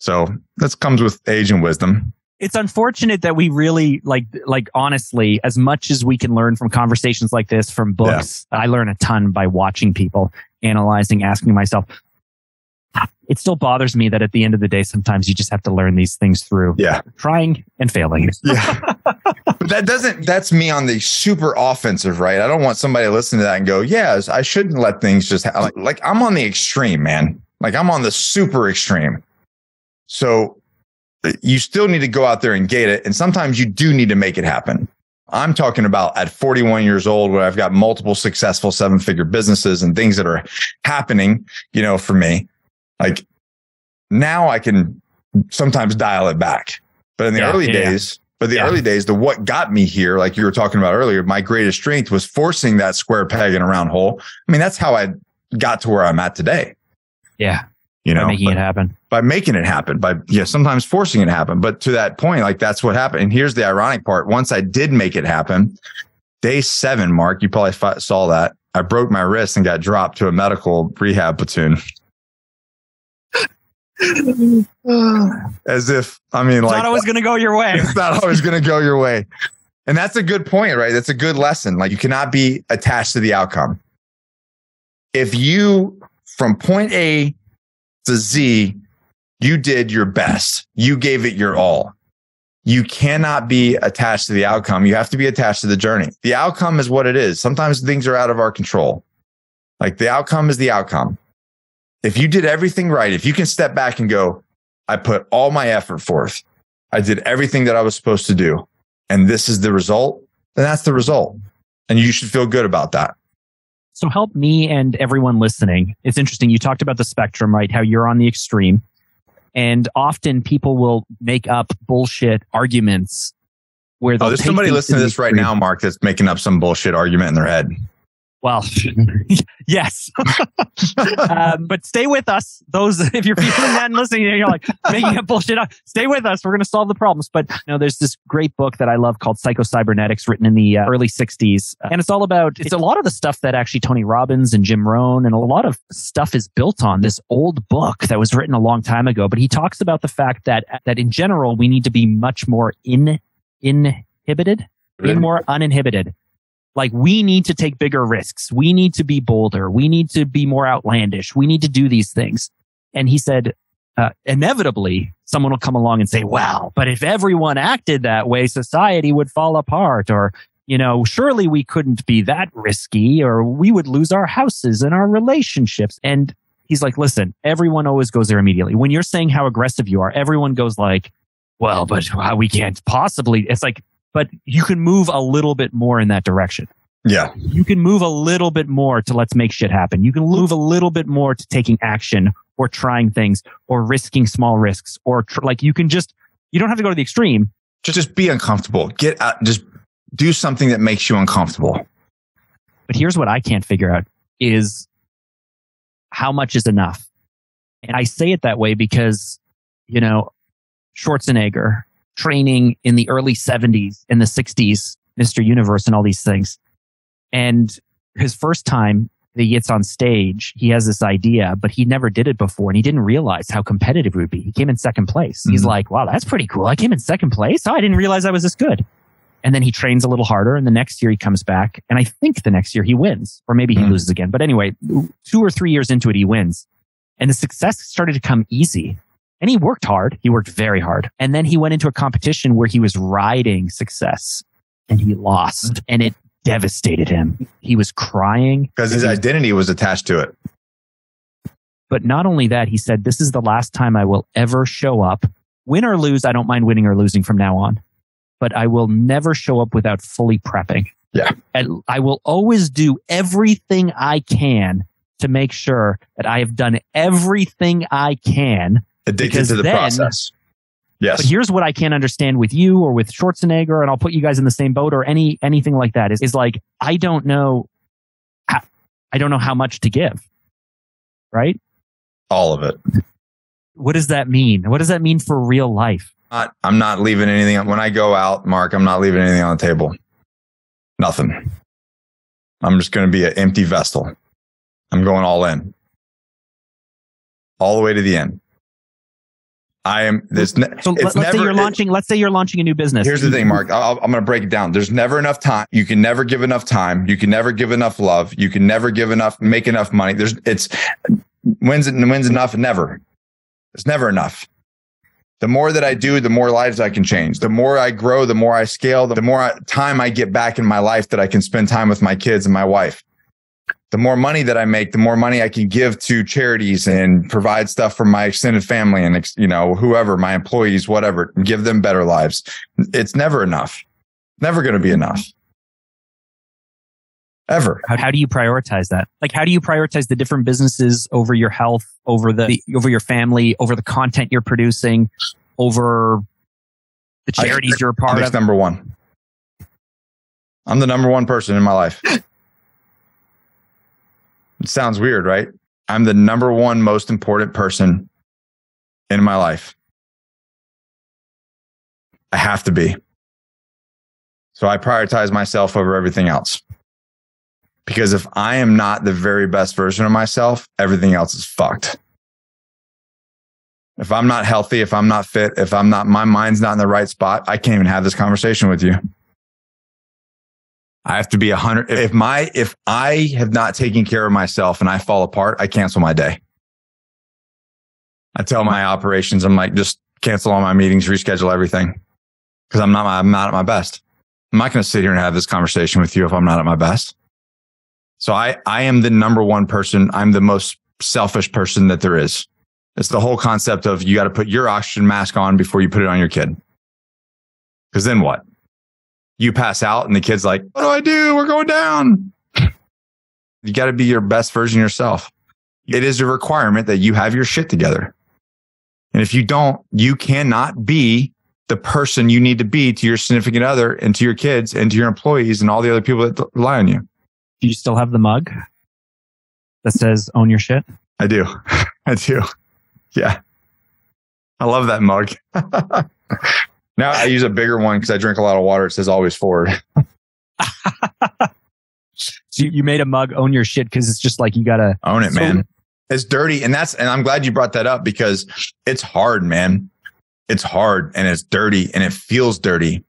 so that comes with age and wisdom. It's unfortunate that we really like honestly, as much as we can learn from conversations like this, from books, I learn a ton by watching people, analyzing, asking myself. It still bothers me that at the end of the day, sometimes you just have to learn these things through trying and failing. But that's me on the super offensive, right? I don't want somebody to listen to that and go, yes, I shouldn't let things just happen. Like I'm on the extreme, man. Like I'm on the super extreme. So you still need to go out there and get it. And sometimes you do need to make it happen. I'm talking about at 41 years old, where I've got multiple successful 7-figure businesses and things that are happening, you know, for me. Like now I can sometimes dial it back, but in the early days, the, what got me here, like you were talking about earlier, my greatest strength was forcing that square peg in a round hole. I mean, that's how I got to where I'm at today. Yeah. You know, making it happen by making it happen by, sometimes forcing it to happen. But to that point, like that's what happened. And here's the ironic part. Once I did make it happen, day 7, Mark, you probably saw that I broke my wrist and got dropped to a medical rehab platoon. As if, I mean, it's like, not always going to go your way. It's not always going to go your way. And that's a good point, right? That's a good lesson. Like you cannot be attached to the outcome. If you, from point A to Z, you did your best, you gave it your all. You cannot be attached to the outcome. You have to be attached to the journey. The outcome is what it is. Sometimes things are out of our control. Like the outcome is the outcome. If you did everything right, if you can step back and go, I put all my effort forth, I did everything that I was supposed to do, and this is the result, then that's the result. And you should feel good about that. So help me and everyone listening. It's interesting. You talked about the spectrum, right? How you're on the extreme. And often people will make up bullshit arguments where there's somebody listening to this right now, Mark, that's making up some bullshit argument in their head. Well, yes, but stay with us. Those, if you're feeling that and listening, you're like making up bullshit up. Stay with us. We're going to solve the problems. But no, there's this great book that I love called Psycho-Cybernetics, written in the early 60s. And it's all about, it's a lot of the stuff that actually Tony Robbins and Jim Rohn and a lot of stuff is built on this old book that was written a long time ago. But he talks about the fact that in general, we need to be much more uninhibited. Like, we need to take bigger risks. We need to be bolder. We need to be more outlandish. We need to do these things. And he said, inevitably, someone will come along and say, wow, but if everyone acted that way, society would fall apart. Or, you know, surely we couldn't be that risky, or we would lose our houses and our relationships. And he's like, listen, everyone always goes there immediately. When you're saying how aggressive you are, everyone goes like, well, but we can't possibly. It's like, but you can move a little bit more in that direction. Yeah. You can move a little bit more to let's make shit happen. You can move a little bit more to taking action or trying things or risking small risks, or like you can just, you don't have to go to the extreme. Just be uncomfortable. Get out, just do something that makes you uncomfortable. But here's what I can't figure out is how much is enough. And I say it that way because, you know, Schwarzenegger, training in the early 70s, in the 60s, Mr. Universe and all these things. And his first time that he gets on stage, he has this idea, but he never did it before. And he didn't realize how competitive it would be. He came in second place. Mm-hmm. He's like, wow, that's pretty cool. I came in second place. Oh, I didn't realize I was this good. And then he trains a little harder. And the next year he comes back. And I think the next year he wins, or maybe he loses again. But anyway, 2 or 3 years into it, he wins. And the success started to come easy. And he worked hard. He worked very hard. And then he went into a competition where he was riding success and he lost, and it devastated him. He was crying. Because his identity was attached to it. But not only that, he said, this is the last time I will ever show up. Win or lose, I don't mind winning or losing from now on. But I will never show up without fully prepping. Yeah. And I will always do everything I can to make sure that I have done everything I can. Addicted to the process. Yes. But here's what I can't understand with you or with Schwarzenegger, and I'll put you guys in the same boat or anything like that, is like, I don't know how much to give. Right? All of it. What does that mean? What does that mean for real life? I'm not leaving anything. When I go out, Mark, I'm not leaving anything on the table. Nothing. I'm just going to be an empty vessel. I'm going all in. All the way to the end. Let's say you're launching a new business. Here's the thing, Mark. I'm going to break it down. There's never enough time. You can never give enough time. You can never give enough love. You can never make enough money. When's enough? Never. It's never enough. The more that I do, the more lives I can change. The more I grow, the more I scale, the more time I get back in my life that I can spend time with my kids and my wife. The more money that I make, the more money I can give to charities and provide stuff for my extended family and, you know, whoever, my employees, whatever, give them better lives. It's never enough. Never going to be enough. Ever. How do you prioritize that? Like, how do you prioritize the different businesses over your health, over your family, over the content you're producing, over the charities you're a part of? That's number one. I'm the number one person in my life. It sounds weird, right? I'm the number one most important person in my life. I have to be. So I prioritize myself over everything else. Because if I am not the very best version of myself, everything else is fucked. If I'm not healthy, if I'm not fit, if I'm not, my mind's not in the right spot, I can't even have this conversation with you. I have to be 100. If I have not taken care of myself and I fall apart, I cancel my day. I tell my operations, I'm like, just cancel all my meetings, reschedule everything, because I'm not at my best. I'm not going to sit here and have this conversation with you if I'm not at my best. So I am the number one person. I'm the most selfish person that there is. It's the whole concept of you got to put your oxygen mask on before you put it on your kid. Because then what? You pass out and the kid's like, what do I do? We're going down. You got to be your best version of yourself. It is a requirement that you have your shit together. And if you don't, you cannot be the person you need to be to your significant other and to your kids and to your employees and all the other people that rely on you. Do you still have the mug that says own your shit? I do. I do. Yeah. I love that mug. Now I use a bigger one because I drink a lot of water. It says always forward. So you made a mug, own your shit, because it's just like you got to own it, man. It's dirty. And I'm glad you brought that up because it's hard, man. It's hard and it's dirty and it feels dirty.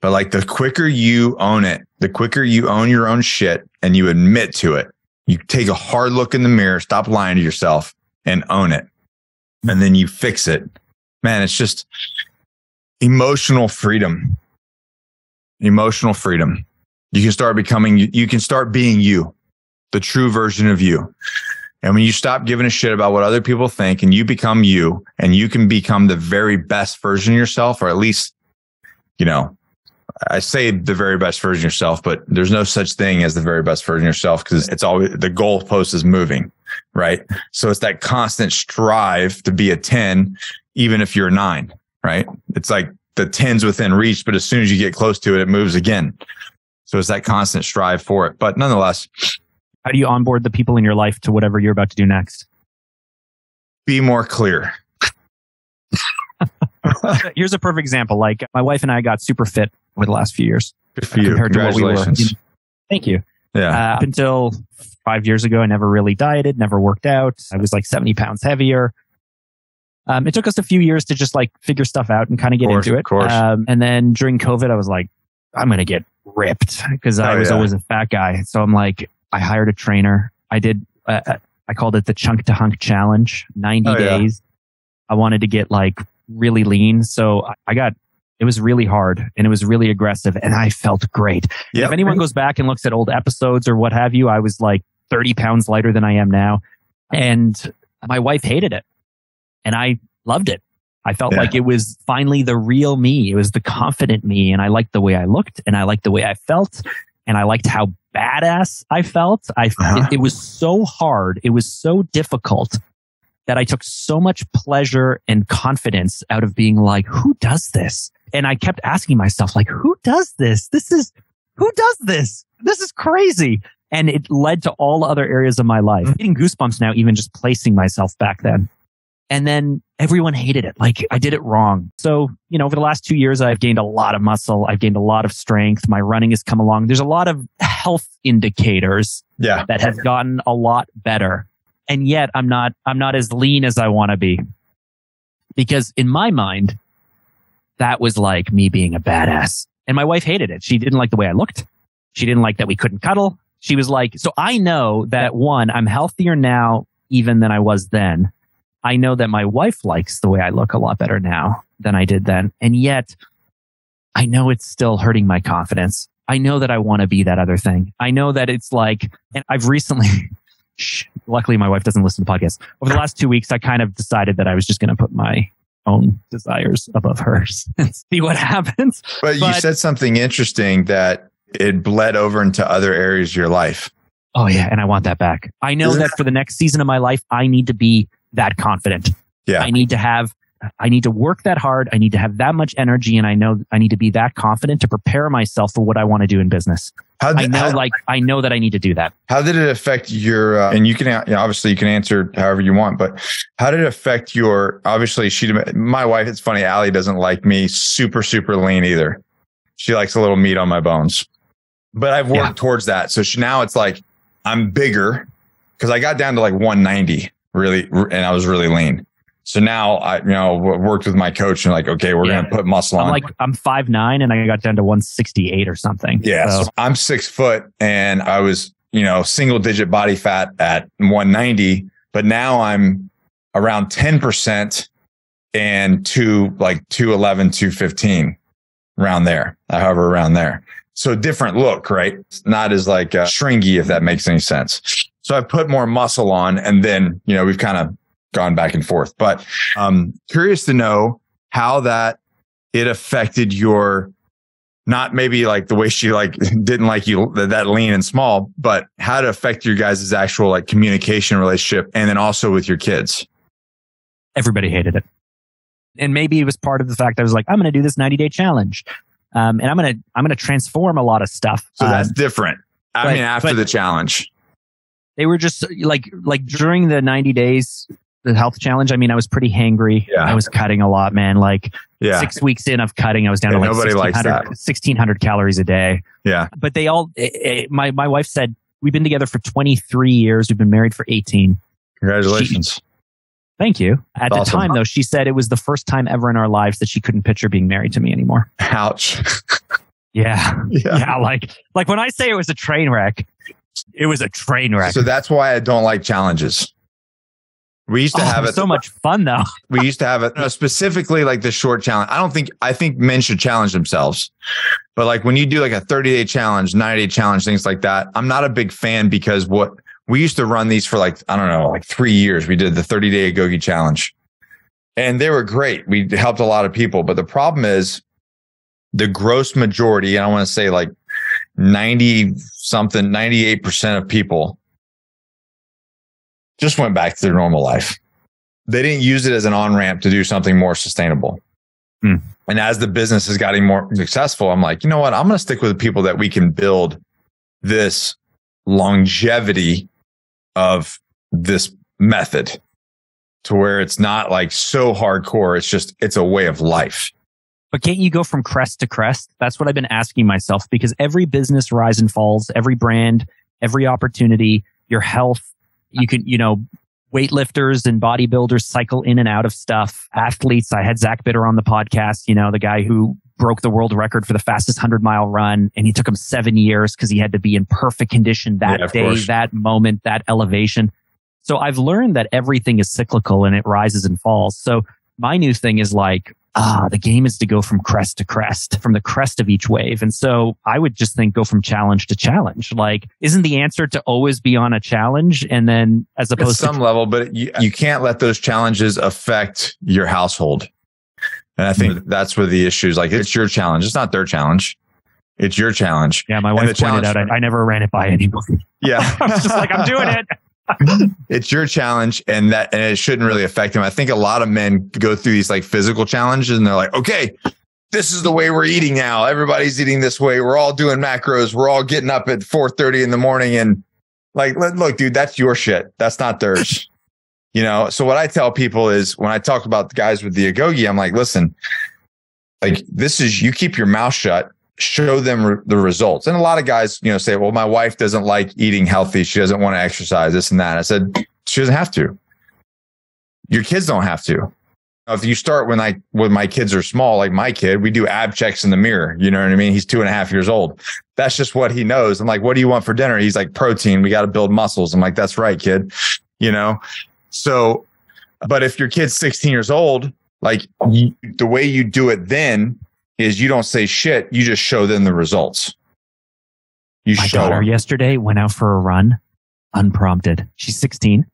But like the quicker you own it, the quicker you own your own shit and you admit to it, you take a hard look in the mirror, stop lying to yourself and own it. And then you fix it. Man, it's just emotional freedom. Emotional freedom. You can start becoming, you can start being you, the true version of you. And when you stop giving a shit about what other people think and you become you and you can become the very best version of yourself, or at least, you know, I say the very best version of yourself, but there's no such thing as the very best version of yourself because it's always the goalpost is moving, right? So it's that constant strive to be a 10, even if you're a 9, right? It's like the 10's within reach, but as soon as you get close to it, it moves again. So it's that constant strive for it. But nonetheless, how do you onboard the people in your life to whatever you're about to do next? Be more clear. Here's a perfect example. Like my wife and I got super fit over the last few years. Good for you. Compared to what we were. Thank you. Yeah. Up until 5 years ago, I never really dieted, never worked out. I was like 70 pounds heavier. It took us a few years to just like figure stuff out and kind of get into it. Of course. And then during COVID, I was like, I'm going to get ripped because I was always a fat guy. So I'm like, I hired a trainer. I did, I called it the Chunk to Hunk Challenge, 90 days. I wanted to get like really lean. So I got, it was really hard and it was really aggressive and I felt great. Yep. If anyone goes back and looks at old episodes or what have you, I was like 30 pounds lighter than I am now. And my wife hated it and I loved it. I felt like it was finally the real me. It was the confident me. And I liked the way I looked and I liked the way I felt. And I liked how badass I felt. It was so hard. It was so difficult that I took so much pleasure and confidence out of being like, who does this? And I kept asking myself, like, who does this? Who does this? This is crazy. And it led to all other areas of my life. I'm getting goosebumps now, even just placing myself back then. And then everyone hated it. Like I did it wrong. So, you know, over the last 2 years, I've gained a lot of muscle. I've gained a lot of strength. My running has come along. There's a lot of health indicators that have gotten a lot better. And yet I'm not as lean as I want to be. Because in my mind, that was like me being a badass. And my wife hated it. She didn't like the way I looked. She didn't like that we couldn't cuddle. She was like, so I know that one, I'm healthier now even than I was then. I know that my wife likes the way I look a lot better now than I did then. And yet I know it's still hurting my confidence. I know that I want to be that other thing. I know that it's like, and I've recently, luckily my wife doesn't listen to podcasts. Over the last 2 weeks, I kind of decided that I was just going to put my own desires above hers and see what happens. But you said something interesting that it bled over into other areas of your life. Oh yeah. And I want that back. I know that for the next season of my life, I need to be that confident. Yeah. I need to work that hard. I need to have that much energy. And I know I need to be that confident to prepare myself for what I want to do in business. I know that I need to do that. How did it affect your, and you can, you know, obviously you can answer however you want, but how did it affect your, obviously my wife, it's funny, Allie doesn't like me super, super lean either. She likes a little meat on my bones, but I've worked towards that. So now it's like, I'm bigger because I got down to like 190. Really, and I was really lean. So now I, you know, worked with my coach and like, okay, we're going to put muscle on. I'm like, I'm 5'9" and I got down to 168 or something. Yeah. So I'm 6 foot and I was, you know, single digit body fat at 190, but now I'm around 10% and to like 211, 215 around there, however around there. So different look, right? It's not as like shringy, if that makes any sense. So I put more muscle on and then, you know, we've kind of gone back and forth, but I'm curious to know how that it affected your, not maybe like the way she like didn't like you that lean and small, but how to affect your guys' actual like communication relationship and then also with your kids. everybody hated it. And maybe it was part of the fact that I was like, I'm going to do this 90-day challenge. And I'm going to transform a lot of stuff. So that's different. After the challenge. They were just like during the 90 days, the health challenge, I mean, I was pretty hangry. Yeah. I was cutting a lot, man. 6 weeks in of cutting, I was down to 1,600 calories a day. Yeah. But they all, my wife said, we've been together for 23 years. We've been married for 18. Congratulations. Thank you. At the time, though, she said it was the first time ever in our lives that she couldn't picture being married to me anymore. Ouch. Yeah. Yeah. Like when I say it was a train wreck, it was a train wreck. So that's why I don't like challenges. We used to have it. So much fun, though. We used to have it specifically like the short challenge. I think men should challenge themselves. But like when you do like a 30-day challenge, 90-day challenge, things like that, I'm not a big fan because what we used to run these for like 3 years. We did the 30-day Agogi challenge and they were great. We helped a lot of people. But the problem is the gross majority, and I want to say like 90 something, 98% of people just went back to their normal life. They didn't use it as an on-ramp to do something more sustainable. Mm. And as the business is getting more successful, I'm like, you know what? I'm going to stick with the people that we can build this longevity of this method to where it's not like so hardcore. It's just, it's a way of life. But can't you go from crest to crest? That's what I've been asking myself, because every business rise and falls, every brand, every opportunity, your health. You can, weightlifters and bodybuilders cycle in and out of stuff. Athletes, I had Zach Bitter on the podcast, the guy who broke the world record for the fastest 100-mile run. And he took him 7 years because he had to be in perfect condition that day, that moment, that elevation. So I've learned that everything is cyclical and it rises and falls. So my new thing is the game is to go from crest to crest, from the crest of each wave. And so I would just think go from challenge to challenge. Like, isn't the answer to always be on a challenge? And then as opposed to some level, but you can't let those challenges affect your household. And I think that's where the issue is. Like, it's your challenge. It's not their challenge. It's your challenge. Yeah, my wife pointed out, I never ran it by anybody. Yeah. I was just like, I'm doing it. It's your challenge and it shouldn't really affect them. I think a lot of men go through these like physical challenges and they're like, okay, this is the way we're eating now. Everybody's eating this way. We're all doing macros. We're all getting up at 4:30 in the morning and like, look, dude, that's your shit. That's not theirs. So what I tell people is when I talk about the guys with the Agogi, I'm like, listen, like this is, you keep your mouth shut. Show them the results. And a lot of guys, say, well, my wife doesn't like eating healthy. She doesn't want to exercise, this and that. I said, she doesn't have to. Your kids don't have to. If you start when my kids are small, like my kid, we do ab checks in the mirror. You know what I mean? He's 2.5 years old. That's just what he knows. I'm like, what do you want for dinner? He's like, protein. We got to build muscles. I'm like, that's right, kid. So, but if your kid's 16 years old, like the way you do it then is you don't say shit, you just show them the results. My daughter yesterday went out for a run, unprompted. She's 16.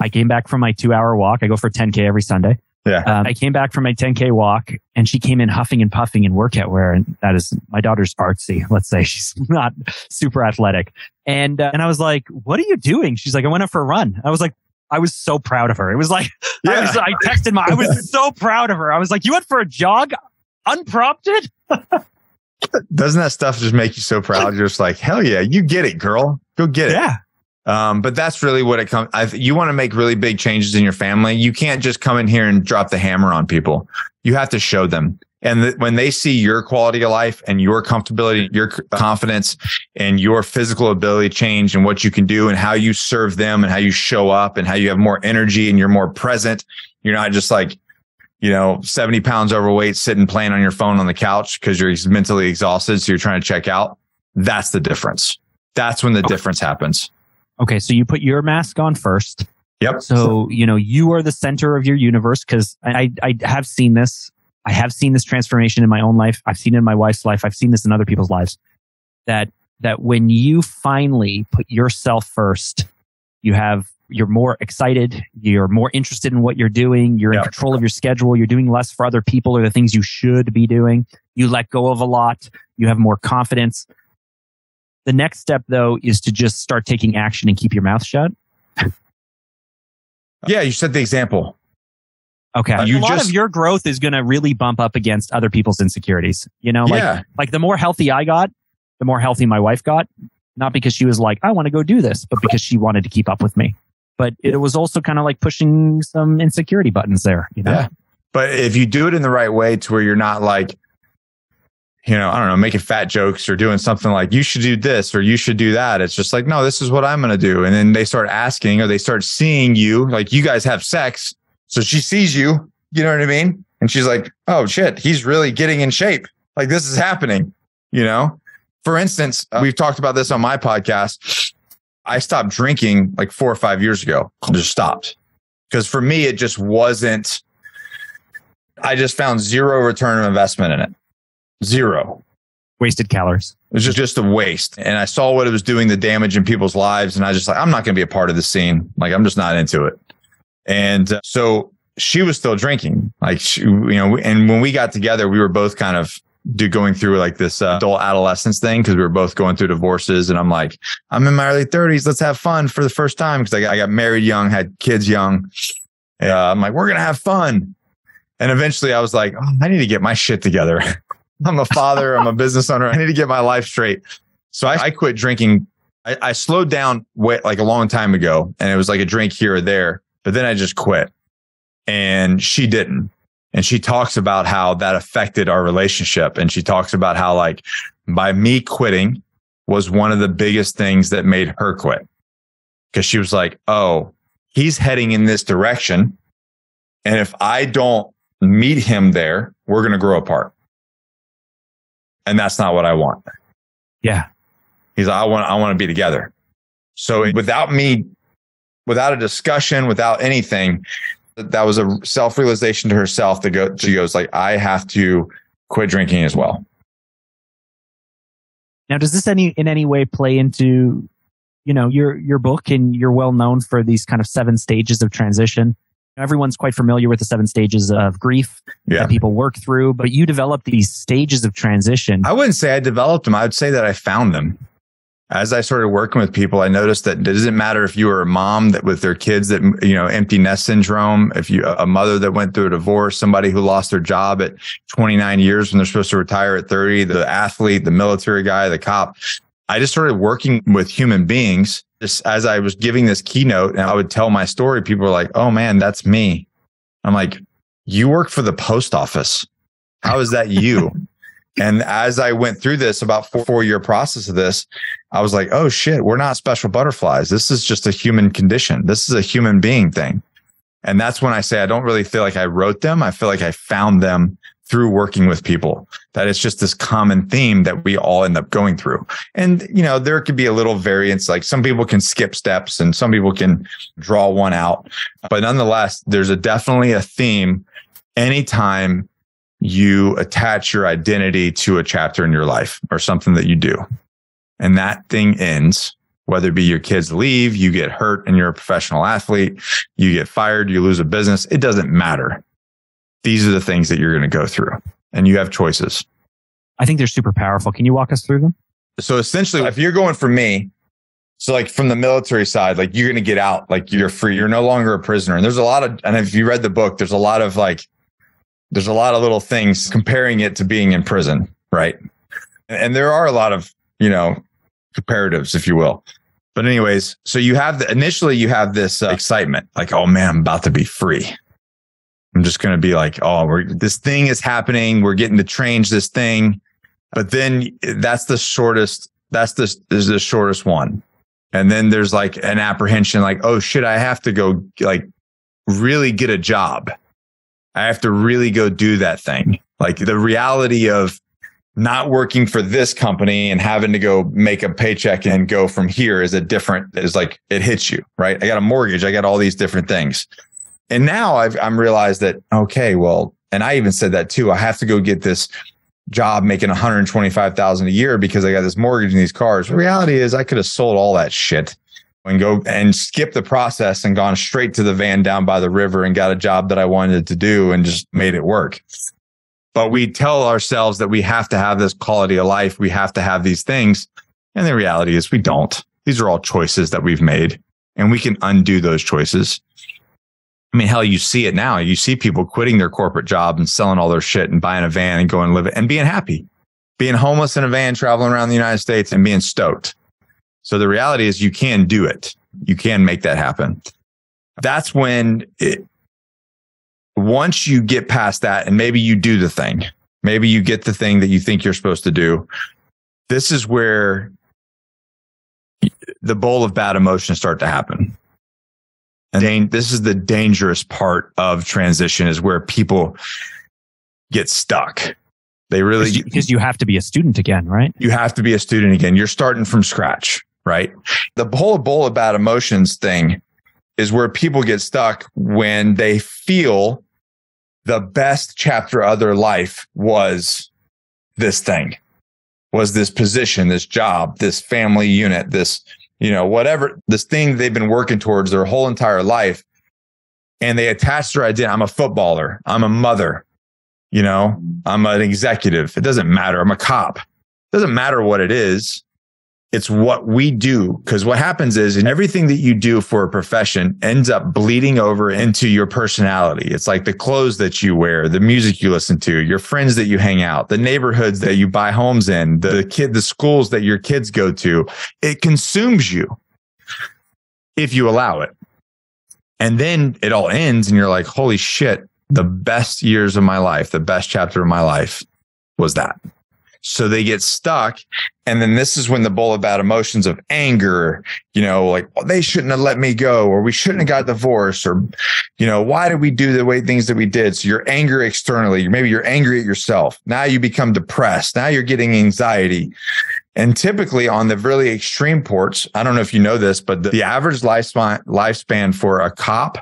I came back from my 2-hour walk. I go for 10K every Sunday. Yeah. I came back from my 10K walk and she came in huffing and puffing in workout wear. And that is, my daughter's artsy, let's say. She's not super athletic. And I was like, what are you doing? She's like, I went out for a run. I was like, I was so proud of her. It was like, yeah. I texted I was so proud of her. I was like, you went for a jog? Unprompted? Doesn't that stuff just make you so proud? You're just like, hell yeah, you get it, girl. Go get it. Yeah. But that's really what it comes. You want to make really big changes in your family. You can't just come in here and drop the hammer on people. You have to show them. And when they see your quality of life and your comfortability, your confidence and your physical ability change and what you can do and how you serve them and how you show up and how you have more energy and you're more present. You're not just like, 70 pounds overweight, sitting playing on your phone on the couch because you're mentally exhausted. So you're trying to check out. That's the difference. That's when the difference happens. Okay. So you put your mask on first. Yep. So, you are the center of your universe because I have seen this. I have seen this transformation in my own life. I've seen it in my wife's life. I've seen this in other people's lives. That when you finally put yourself first, you're more excited. You're more interested in what you're doing. You're in control of your schedule. You're doing less for other people or the things you should be doing. You let go of a lot. You have more confidence. The next step, though, is to just start taking action and keep your mouth shut. Yeah, you set the example. Okay. A lot of your growth is going to really bump up against other people's insecurities. You know, like the more healthy I got, the more healthy my wife got. Not because she was like, I want to go do this, but because she wanted to keep up with me. But it was also kind of like pushing some insecurity buttons there, you know? Yeah. But if you do it in the right way to where you're not like, you know, I don't know, making fat jokes or doing something like you should do this or you should do that. It's just like, no, this is what I'm going to do. And then they start asking or they start seeing you, like you guys have sex. So she sees you, you know what I mean? And she's like, oh shit, he's really getting in shape. Like this is happening, you know? For instance, we've talked about this on my podcast. I stopped drinking like 4 or 5 years ago. I just stopped. Because for me, it just wasn't, I just found zero return of investment in it. Zero. Wasted calories. It was just a waste. And I saw what it was doing, the damage in people's lives. And I just like, I'm not going to be a part of the scene. Like, I'm just not into it. And so she was still drinking. Like, she, you know, and when we got together, we were both kind of going through like this adult adolescence thing because we were both going through divorces. And I'm like, I'm in my early 30s. Let's have fun for the first time because I got married young, had kids young. I'm like, we're going to have fun. And eventually I was like, oh, I need to get my shit together. I'm a father. I'm a business owner. I need to get my life straight. So I quit drinking. I slowed down like a long time ago, and it was like a drink here or there. But then I just quit, and she didn't. And she talks about how that affected our relationship. And she talks about how like by me quitting was one of the biggest things that made her quit, because she was like, oh, he's heading in this direction. And if I don't meet him there, we're going to grow apart. And that's not what I want. Yeah. He's like, I want to be together. So without a discussion, without anything, that was a self-realization to herself that she goes like, I have to quit drinking as well. Now, does this in any way play into, you know, your book? And you're well known for these kind of 7 stages of transition. Everyone's quite familiar with the 7 stages of grief that people work through, but you developed these stages of transition. I wouldn't say I developed them. I would say that I found them. As I started working with people, I noticed that it doesn't matter if you were a mom that with their kids that, you know, empty nest syndrome, if you a mother that went through a divorce, somebody who lost their job at 29 years when they're supposed to retire at 30, the athlete, the military guy, the cop. I just started working with human beings. Just as I was giving this keynote and I would tell my story, people were like, oh man, that's me. I'm like, you work for the post office. How is that you? And as I went through this about 4-year process of this, I was like, oh shit, we're not special butterflies. This is just a human condition. This is a human being thing. And that's when I say, I don't really feel like I wrote them. I feel like I found them through working with people, that it's just this common theme that we all end up going through. And, you know, there could be a little variance, like some people can skip steps and some people can draw one out. But nonetheless, there's definitely a theme anytime you attach your identity to a chapter in your life or something that you do. And that thing ends, whether it be your kids leave, you get hurt and you're a professional athlete, you get fired, you lose a business. It doesn't matter. These are the things that you're going to go through and you have choices. I think they're super powerful. Can you walk us through them? So essentially, if you're going for me, so like from the military side, like you're going to get out, like you're free. You're no longer a prisoner. And if you read the book, there's a lot of little things comparing it to being in prison, right? And there are a lot of, you know, comparatives, if you will. But anyways, so you have initially you have this excitement, like, oh man, I'm about to be free. I'm just going to be like, oh, this thing is happening. We're getting to change this thing. But then that's the shortest one. And then there's like an apprehension, like, oh shit, I have to go like really get a job. I have to really go do that thing. Like the reality of not working for this company and having to go make a paycheck and go from here is like, it hits you, right? I got a mortgage. I got all these different things. And now I'm realized that, okay, well, and I even said that too. I have to go get this job making $125,000 a year because I got this mortgage and these cars. The reality is I could have sold all that shit and go and skip the process and gone straight to the van down by the river and got a job that I wanted to do and just made it work. But we tell ourselves that we have to have this quality of life. We have to have these things. And the reality is we don't. These are all choices that we've made and we can undo those choices. I mean, hell, you see it now. You see people quitting their corporate job and selling all their shit and buying a van and going live it and being happy, being homeless in a van, traveling around the United States and being stoked. So the reality is you can do it. You can make that happen. That's when it, once you get past that and maybe you do the thing, maybe you get the thing that you think you're supposed to do. This is where the bowl of bad emotions start to happen. And this is the dangerous part of transition, is where people get stuck. They really, because you have to be a student again, right? You have to be a student again. You're starting from scratch, right? The whole bowl of bad emotions thing is where people get stuck when they feel the best chapter of their life was this thing, was this position, this job, this family unit, this, you know, whatever, this thing they've been working towards their whole entire life. And they attach their identity. I'm a footballer. I'm a mother. You know, I'm an executive. It doesn't matter. I'm a cop. It doesn't matter what it is. It's what we do. Because what happens is, in everything that you do for a profession ends up bleeding over into your personality. It's like the clothes that you wear, the music you listen to, your friends that you hang out, the neighborhoods that you buy homes in, the schools that your kids go to. It consumes you if you allow it. And then it all ends and you're like, holy shit, the best years of my life, the best chapter of my life was that. So they get stuck. And then this is when the bowl of bad emotions of anger, you know, like, oh, they shouldn't have let me go, or we shouldn't have got divorced, or, you know, why did we do the way things that we did? So you're angry externally. Maybe you're angry at yourself. Now you become depressed. Now you're getting anxiety. And typically on the really extreme ports, I don't know if you know this, but the average lifespan for a cop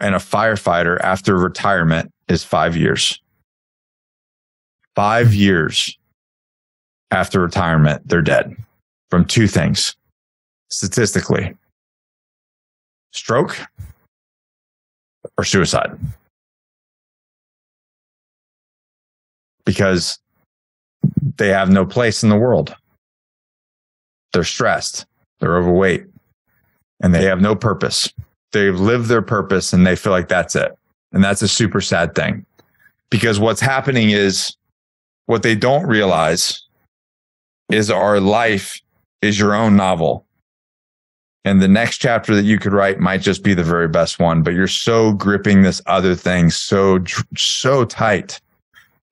and a firefighter after retirement is 5 years. 5 years. After retirement, they're dead from two things. Statistically, stroke or suicide. Because they have no place in the world. They're stressed, they're overweight, and they have no purpose. They've lived their purpose and they feel like that's it. And that's a super sad thing. Because what's happening is, what they don't realize is our life is your own novel. And the next chapter that you could write might just be the very best one, but you're so gripping this other thing so tight.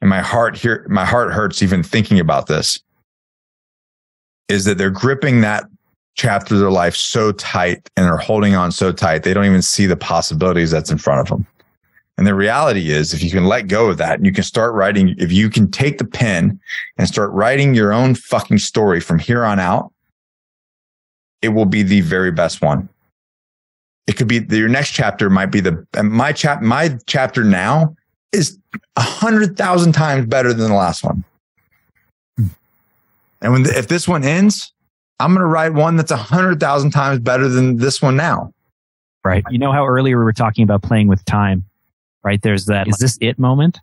And my heart hurts even thinking about this, is that they're gripping that chapter of their life so tight and they're holding on so tight. They don't even see the possibilities that's in front of them. And the reality is, if you can let go of that and you can start writing, if you can take the pen and start writing your own fucking story from here on out, it will be the very best one. It could be your next chapter might be my chapter now is 100,000 times better than the last one. And if this one ends, I'm going to write one that's 100,000 times better than this one now. Right. You know how earlier we were talking about playing with time? Right? There's that, is this it moment?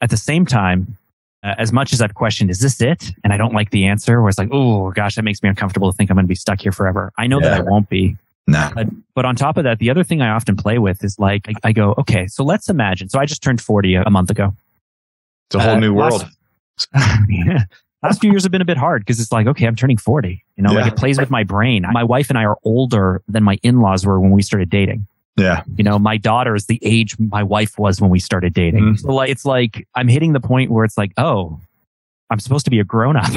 At the same time, as much as I've questioned, is this it? And I don't like the answer, where it's like, oh gosh, that makes me uncomfortable to think I'm going to be stuck here forever. I know that I won't be. Nah. But on top of that, the other thing I often play with is like, I go, okay, so let's imagine. So I just turned 40 a month ago. It's a whole new world. Yeah. Last few years have been a bit hard because it's like, okay, I'm turning 40. You know, like it plays with my brain. My wife and I are older than my in-laws were when we started dating. Yeah. You know, my daughter is the age my wife was when we started dating. Mm-hmm. So like, it's like, I'm hitting the point where it's like, oh, I'm supposed to be a grown-up.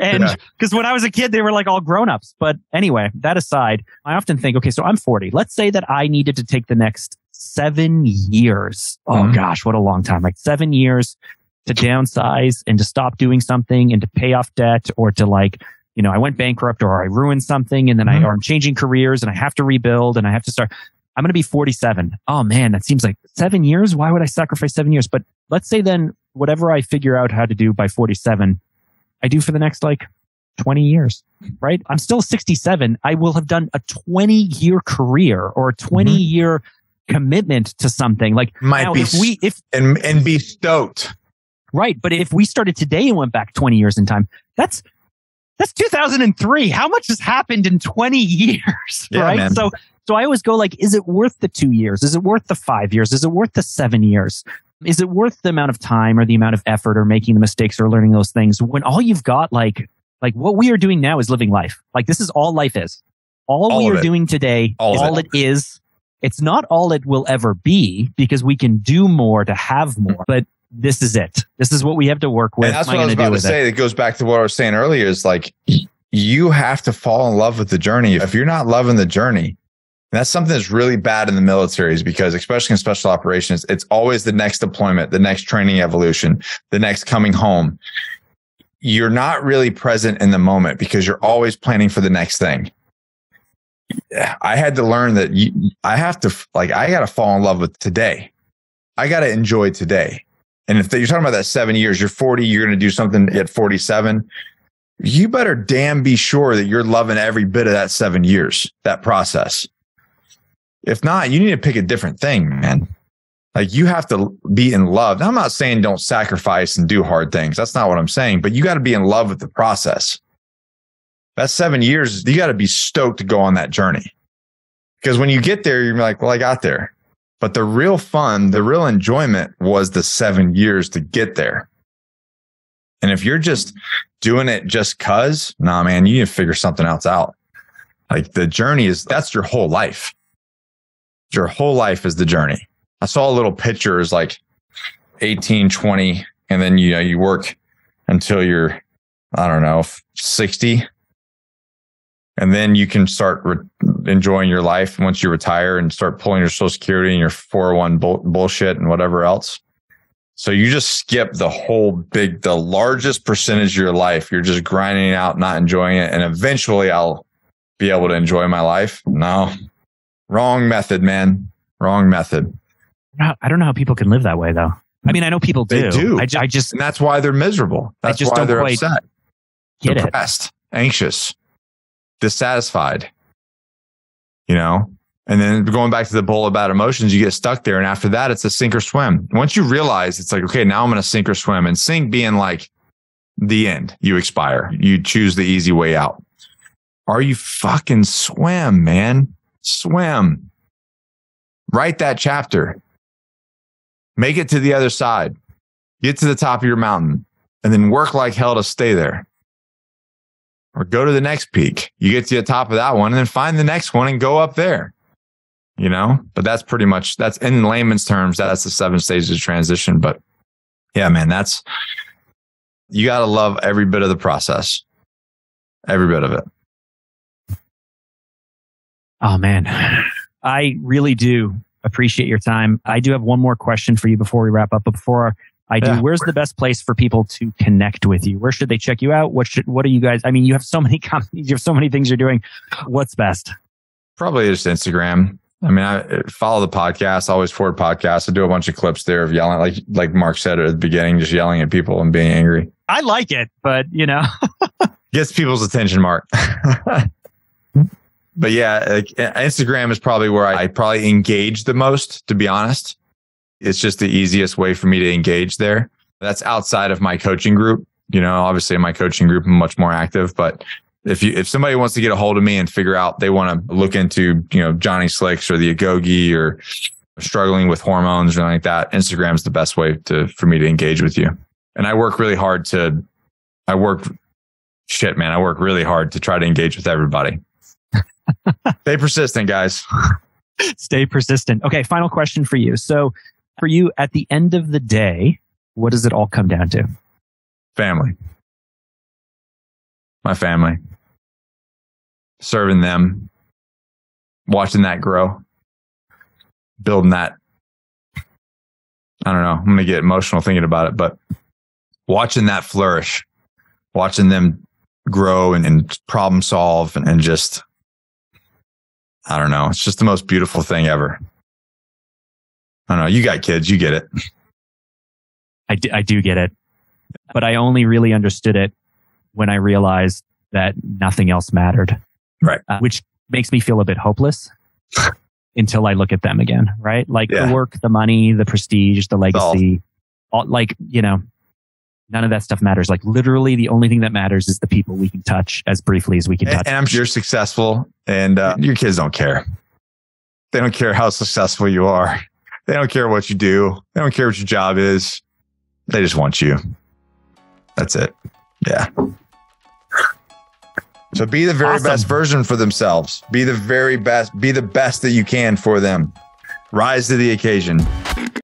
And because when I was a kid, they were like all grown-ups. But anyway, that aside, I often think, okay, so I'm 40. Let's say that I needed to take the next 7 years. Oh gosh, what a long time. Like 7 years to downsize and to stop doing something and to pay off debt, or to like, you know, I went bankrupt or I ruined something, and then or I'm changing careers and I have to rebuild and I have to start. I'm going to be 47. Oh man, that seems like 7 years. Why would I sacrifice 7 years? But let's say then whatever I figure out how to do by 47, I do for the next like 20 years, right? I'm still 67. I will have done a 20-year career or a 20-year commitment to something. Like and be stoked. Right. But if we started today and went back 20 years in time, that's that's 2003. How much has happened in 20 years, right? Yeah, so I always go like, is it worth the 2 years? Is it worth the 5 years? Is it worth the 7 years? Is it worth the amount of time or the amount of effort or making the mistakes or learning those things when all you've got, like what we are doing now is living life. Like this is all life is. All we are doing today, all it is. It's not all it will ever be because we can do more to have more, but this is it. This is what we have to work with. And that's what I was about to say. It goes back to what I was saying earlier is like, you have to fall in love with the journey. If you're not loving the journey, and that's something that's really bad in the military is because, especially in special operations, it's always the next deployment, the next training evolution, the next coming home. You're not really present in the moment because you're always planning for the next thing. I had to learn that I got to fall in love with today. I got to enjoy today. And if you're talking about that 7 years, you're 40, you're going to do something at 47. You better damn be sure that you're loving every bit of that 7 years, that process. If not, you need to pick a different thing, man. Like you have to be in love. Now, I'm not saying don't sacrifice and do hard things. That's not what I'm saying, but you got to be in love with the process. That's 7 years. You got to be stoked to go on that journey. Because when you get there, you're like, well, I got there. But the real fun, the real enjoyment was the 7 years to get there. And if you're just doing it just cause, nah, man, you need to figure something else out. Like the journey is, that's your whole life. Your whole life is the journey. I saw a little picture is like 18, 20. And then, you know, you work until you're, I don't know, 60. And then you can start enjoying your life once you retire and start pulling your Social Security and your 401 bullshit and whatever else. So you just skip the whole the largest percentage of your life. You're just grinding out, not enjoying it. And eventually I'll be able to enjoy my life. No, wrong method, man. Wrong method. I don't know how people can live that way, though. I mean, I know people do. They do. I just and that's why they're miserable. That's why they're upset, depressed, anxious, dissatisfied, you know. And then going back to the bowl of bad emotions, you get stuck there. And after that, it's a sink or swim. Once you realize it's like, okay, now I'm going to sink or swim, and sink being like the end, you expire, you choose the easy way out. Are you fucking swim, man? Swim, write that chapter, make it to the other side, get to the top of your mountain, and then work like hell to stay there. Or go to the next peak. You get to the top of that one and then find the next one and go up there, you know? But that's pretty much, that's in layman's terms, that's the 7 stages of transition. But yeah, man, that's, you got to love every bit of the process, every bit of it. Oh man, I really do appreciate your time. I do have one more question for you before we wrap up, but before I do. Yeah. Where's the best place for people to connect with you? Where should they check you out? What are you guys? I mean, you have so many companies, you have so many things you're doing. What's best? Probably just Instagram. I mean, I follow the podcast, Always Forward Podcast. I do a bunch of clips there of yelling, like Mark said at the beginning, just yelling at people and being angry. I like it, but you know, gets people's attention, Mark. But yeah, like, Instagram is probably where I probably engage the most, to be honest. It's just the easiest way for me to engage there. That's outside of my coaching group. You know, obviously in my coaching group, I'm much more active, but if somebody wants to get a hold of me and figure out, they want to look into, you know, Johnny Slicks or the Agogi or struggling with hormones or anything like that, Instagram's the best way for me to engage with you. And I work really hard I work really hard to try to engage with everybody. Stay persistent, guys. Stay persistent. Okay. Final question for you. So, for you, at the end of the day, what does it all come down to? Family. My family. Serving them. Watching that grow. Building that. I don't know. I'm going to get emotional thinking about it, but watching that flourish. Watching them grow and problem solve and just, I don't know. It's just the most beautiful thing ever. I don't know. You got kids. You get it. I do get it. But I only really understood it when I realized that nothing else mattered. Right. Which makes me feel a bit hopeless until I look at them again. Right. Like the work, the money, the prestige, the legacy, all, like, you know, None of that stuff matters. Like literally the only thing that matters is the people we can touch as briefly as we can touch. And I'm sure you're successful and your kids don't care. They don't care how successful you are. They don't care what you do. They don't care what your job is. They just want you. That's it. Yeah. So be the very best version for themselves. Be the very best. Be the best that you can for them. Rise to the occasion.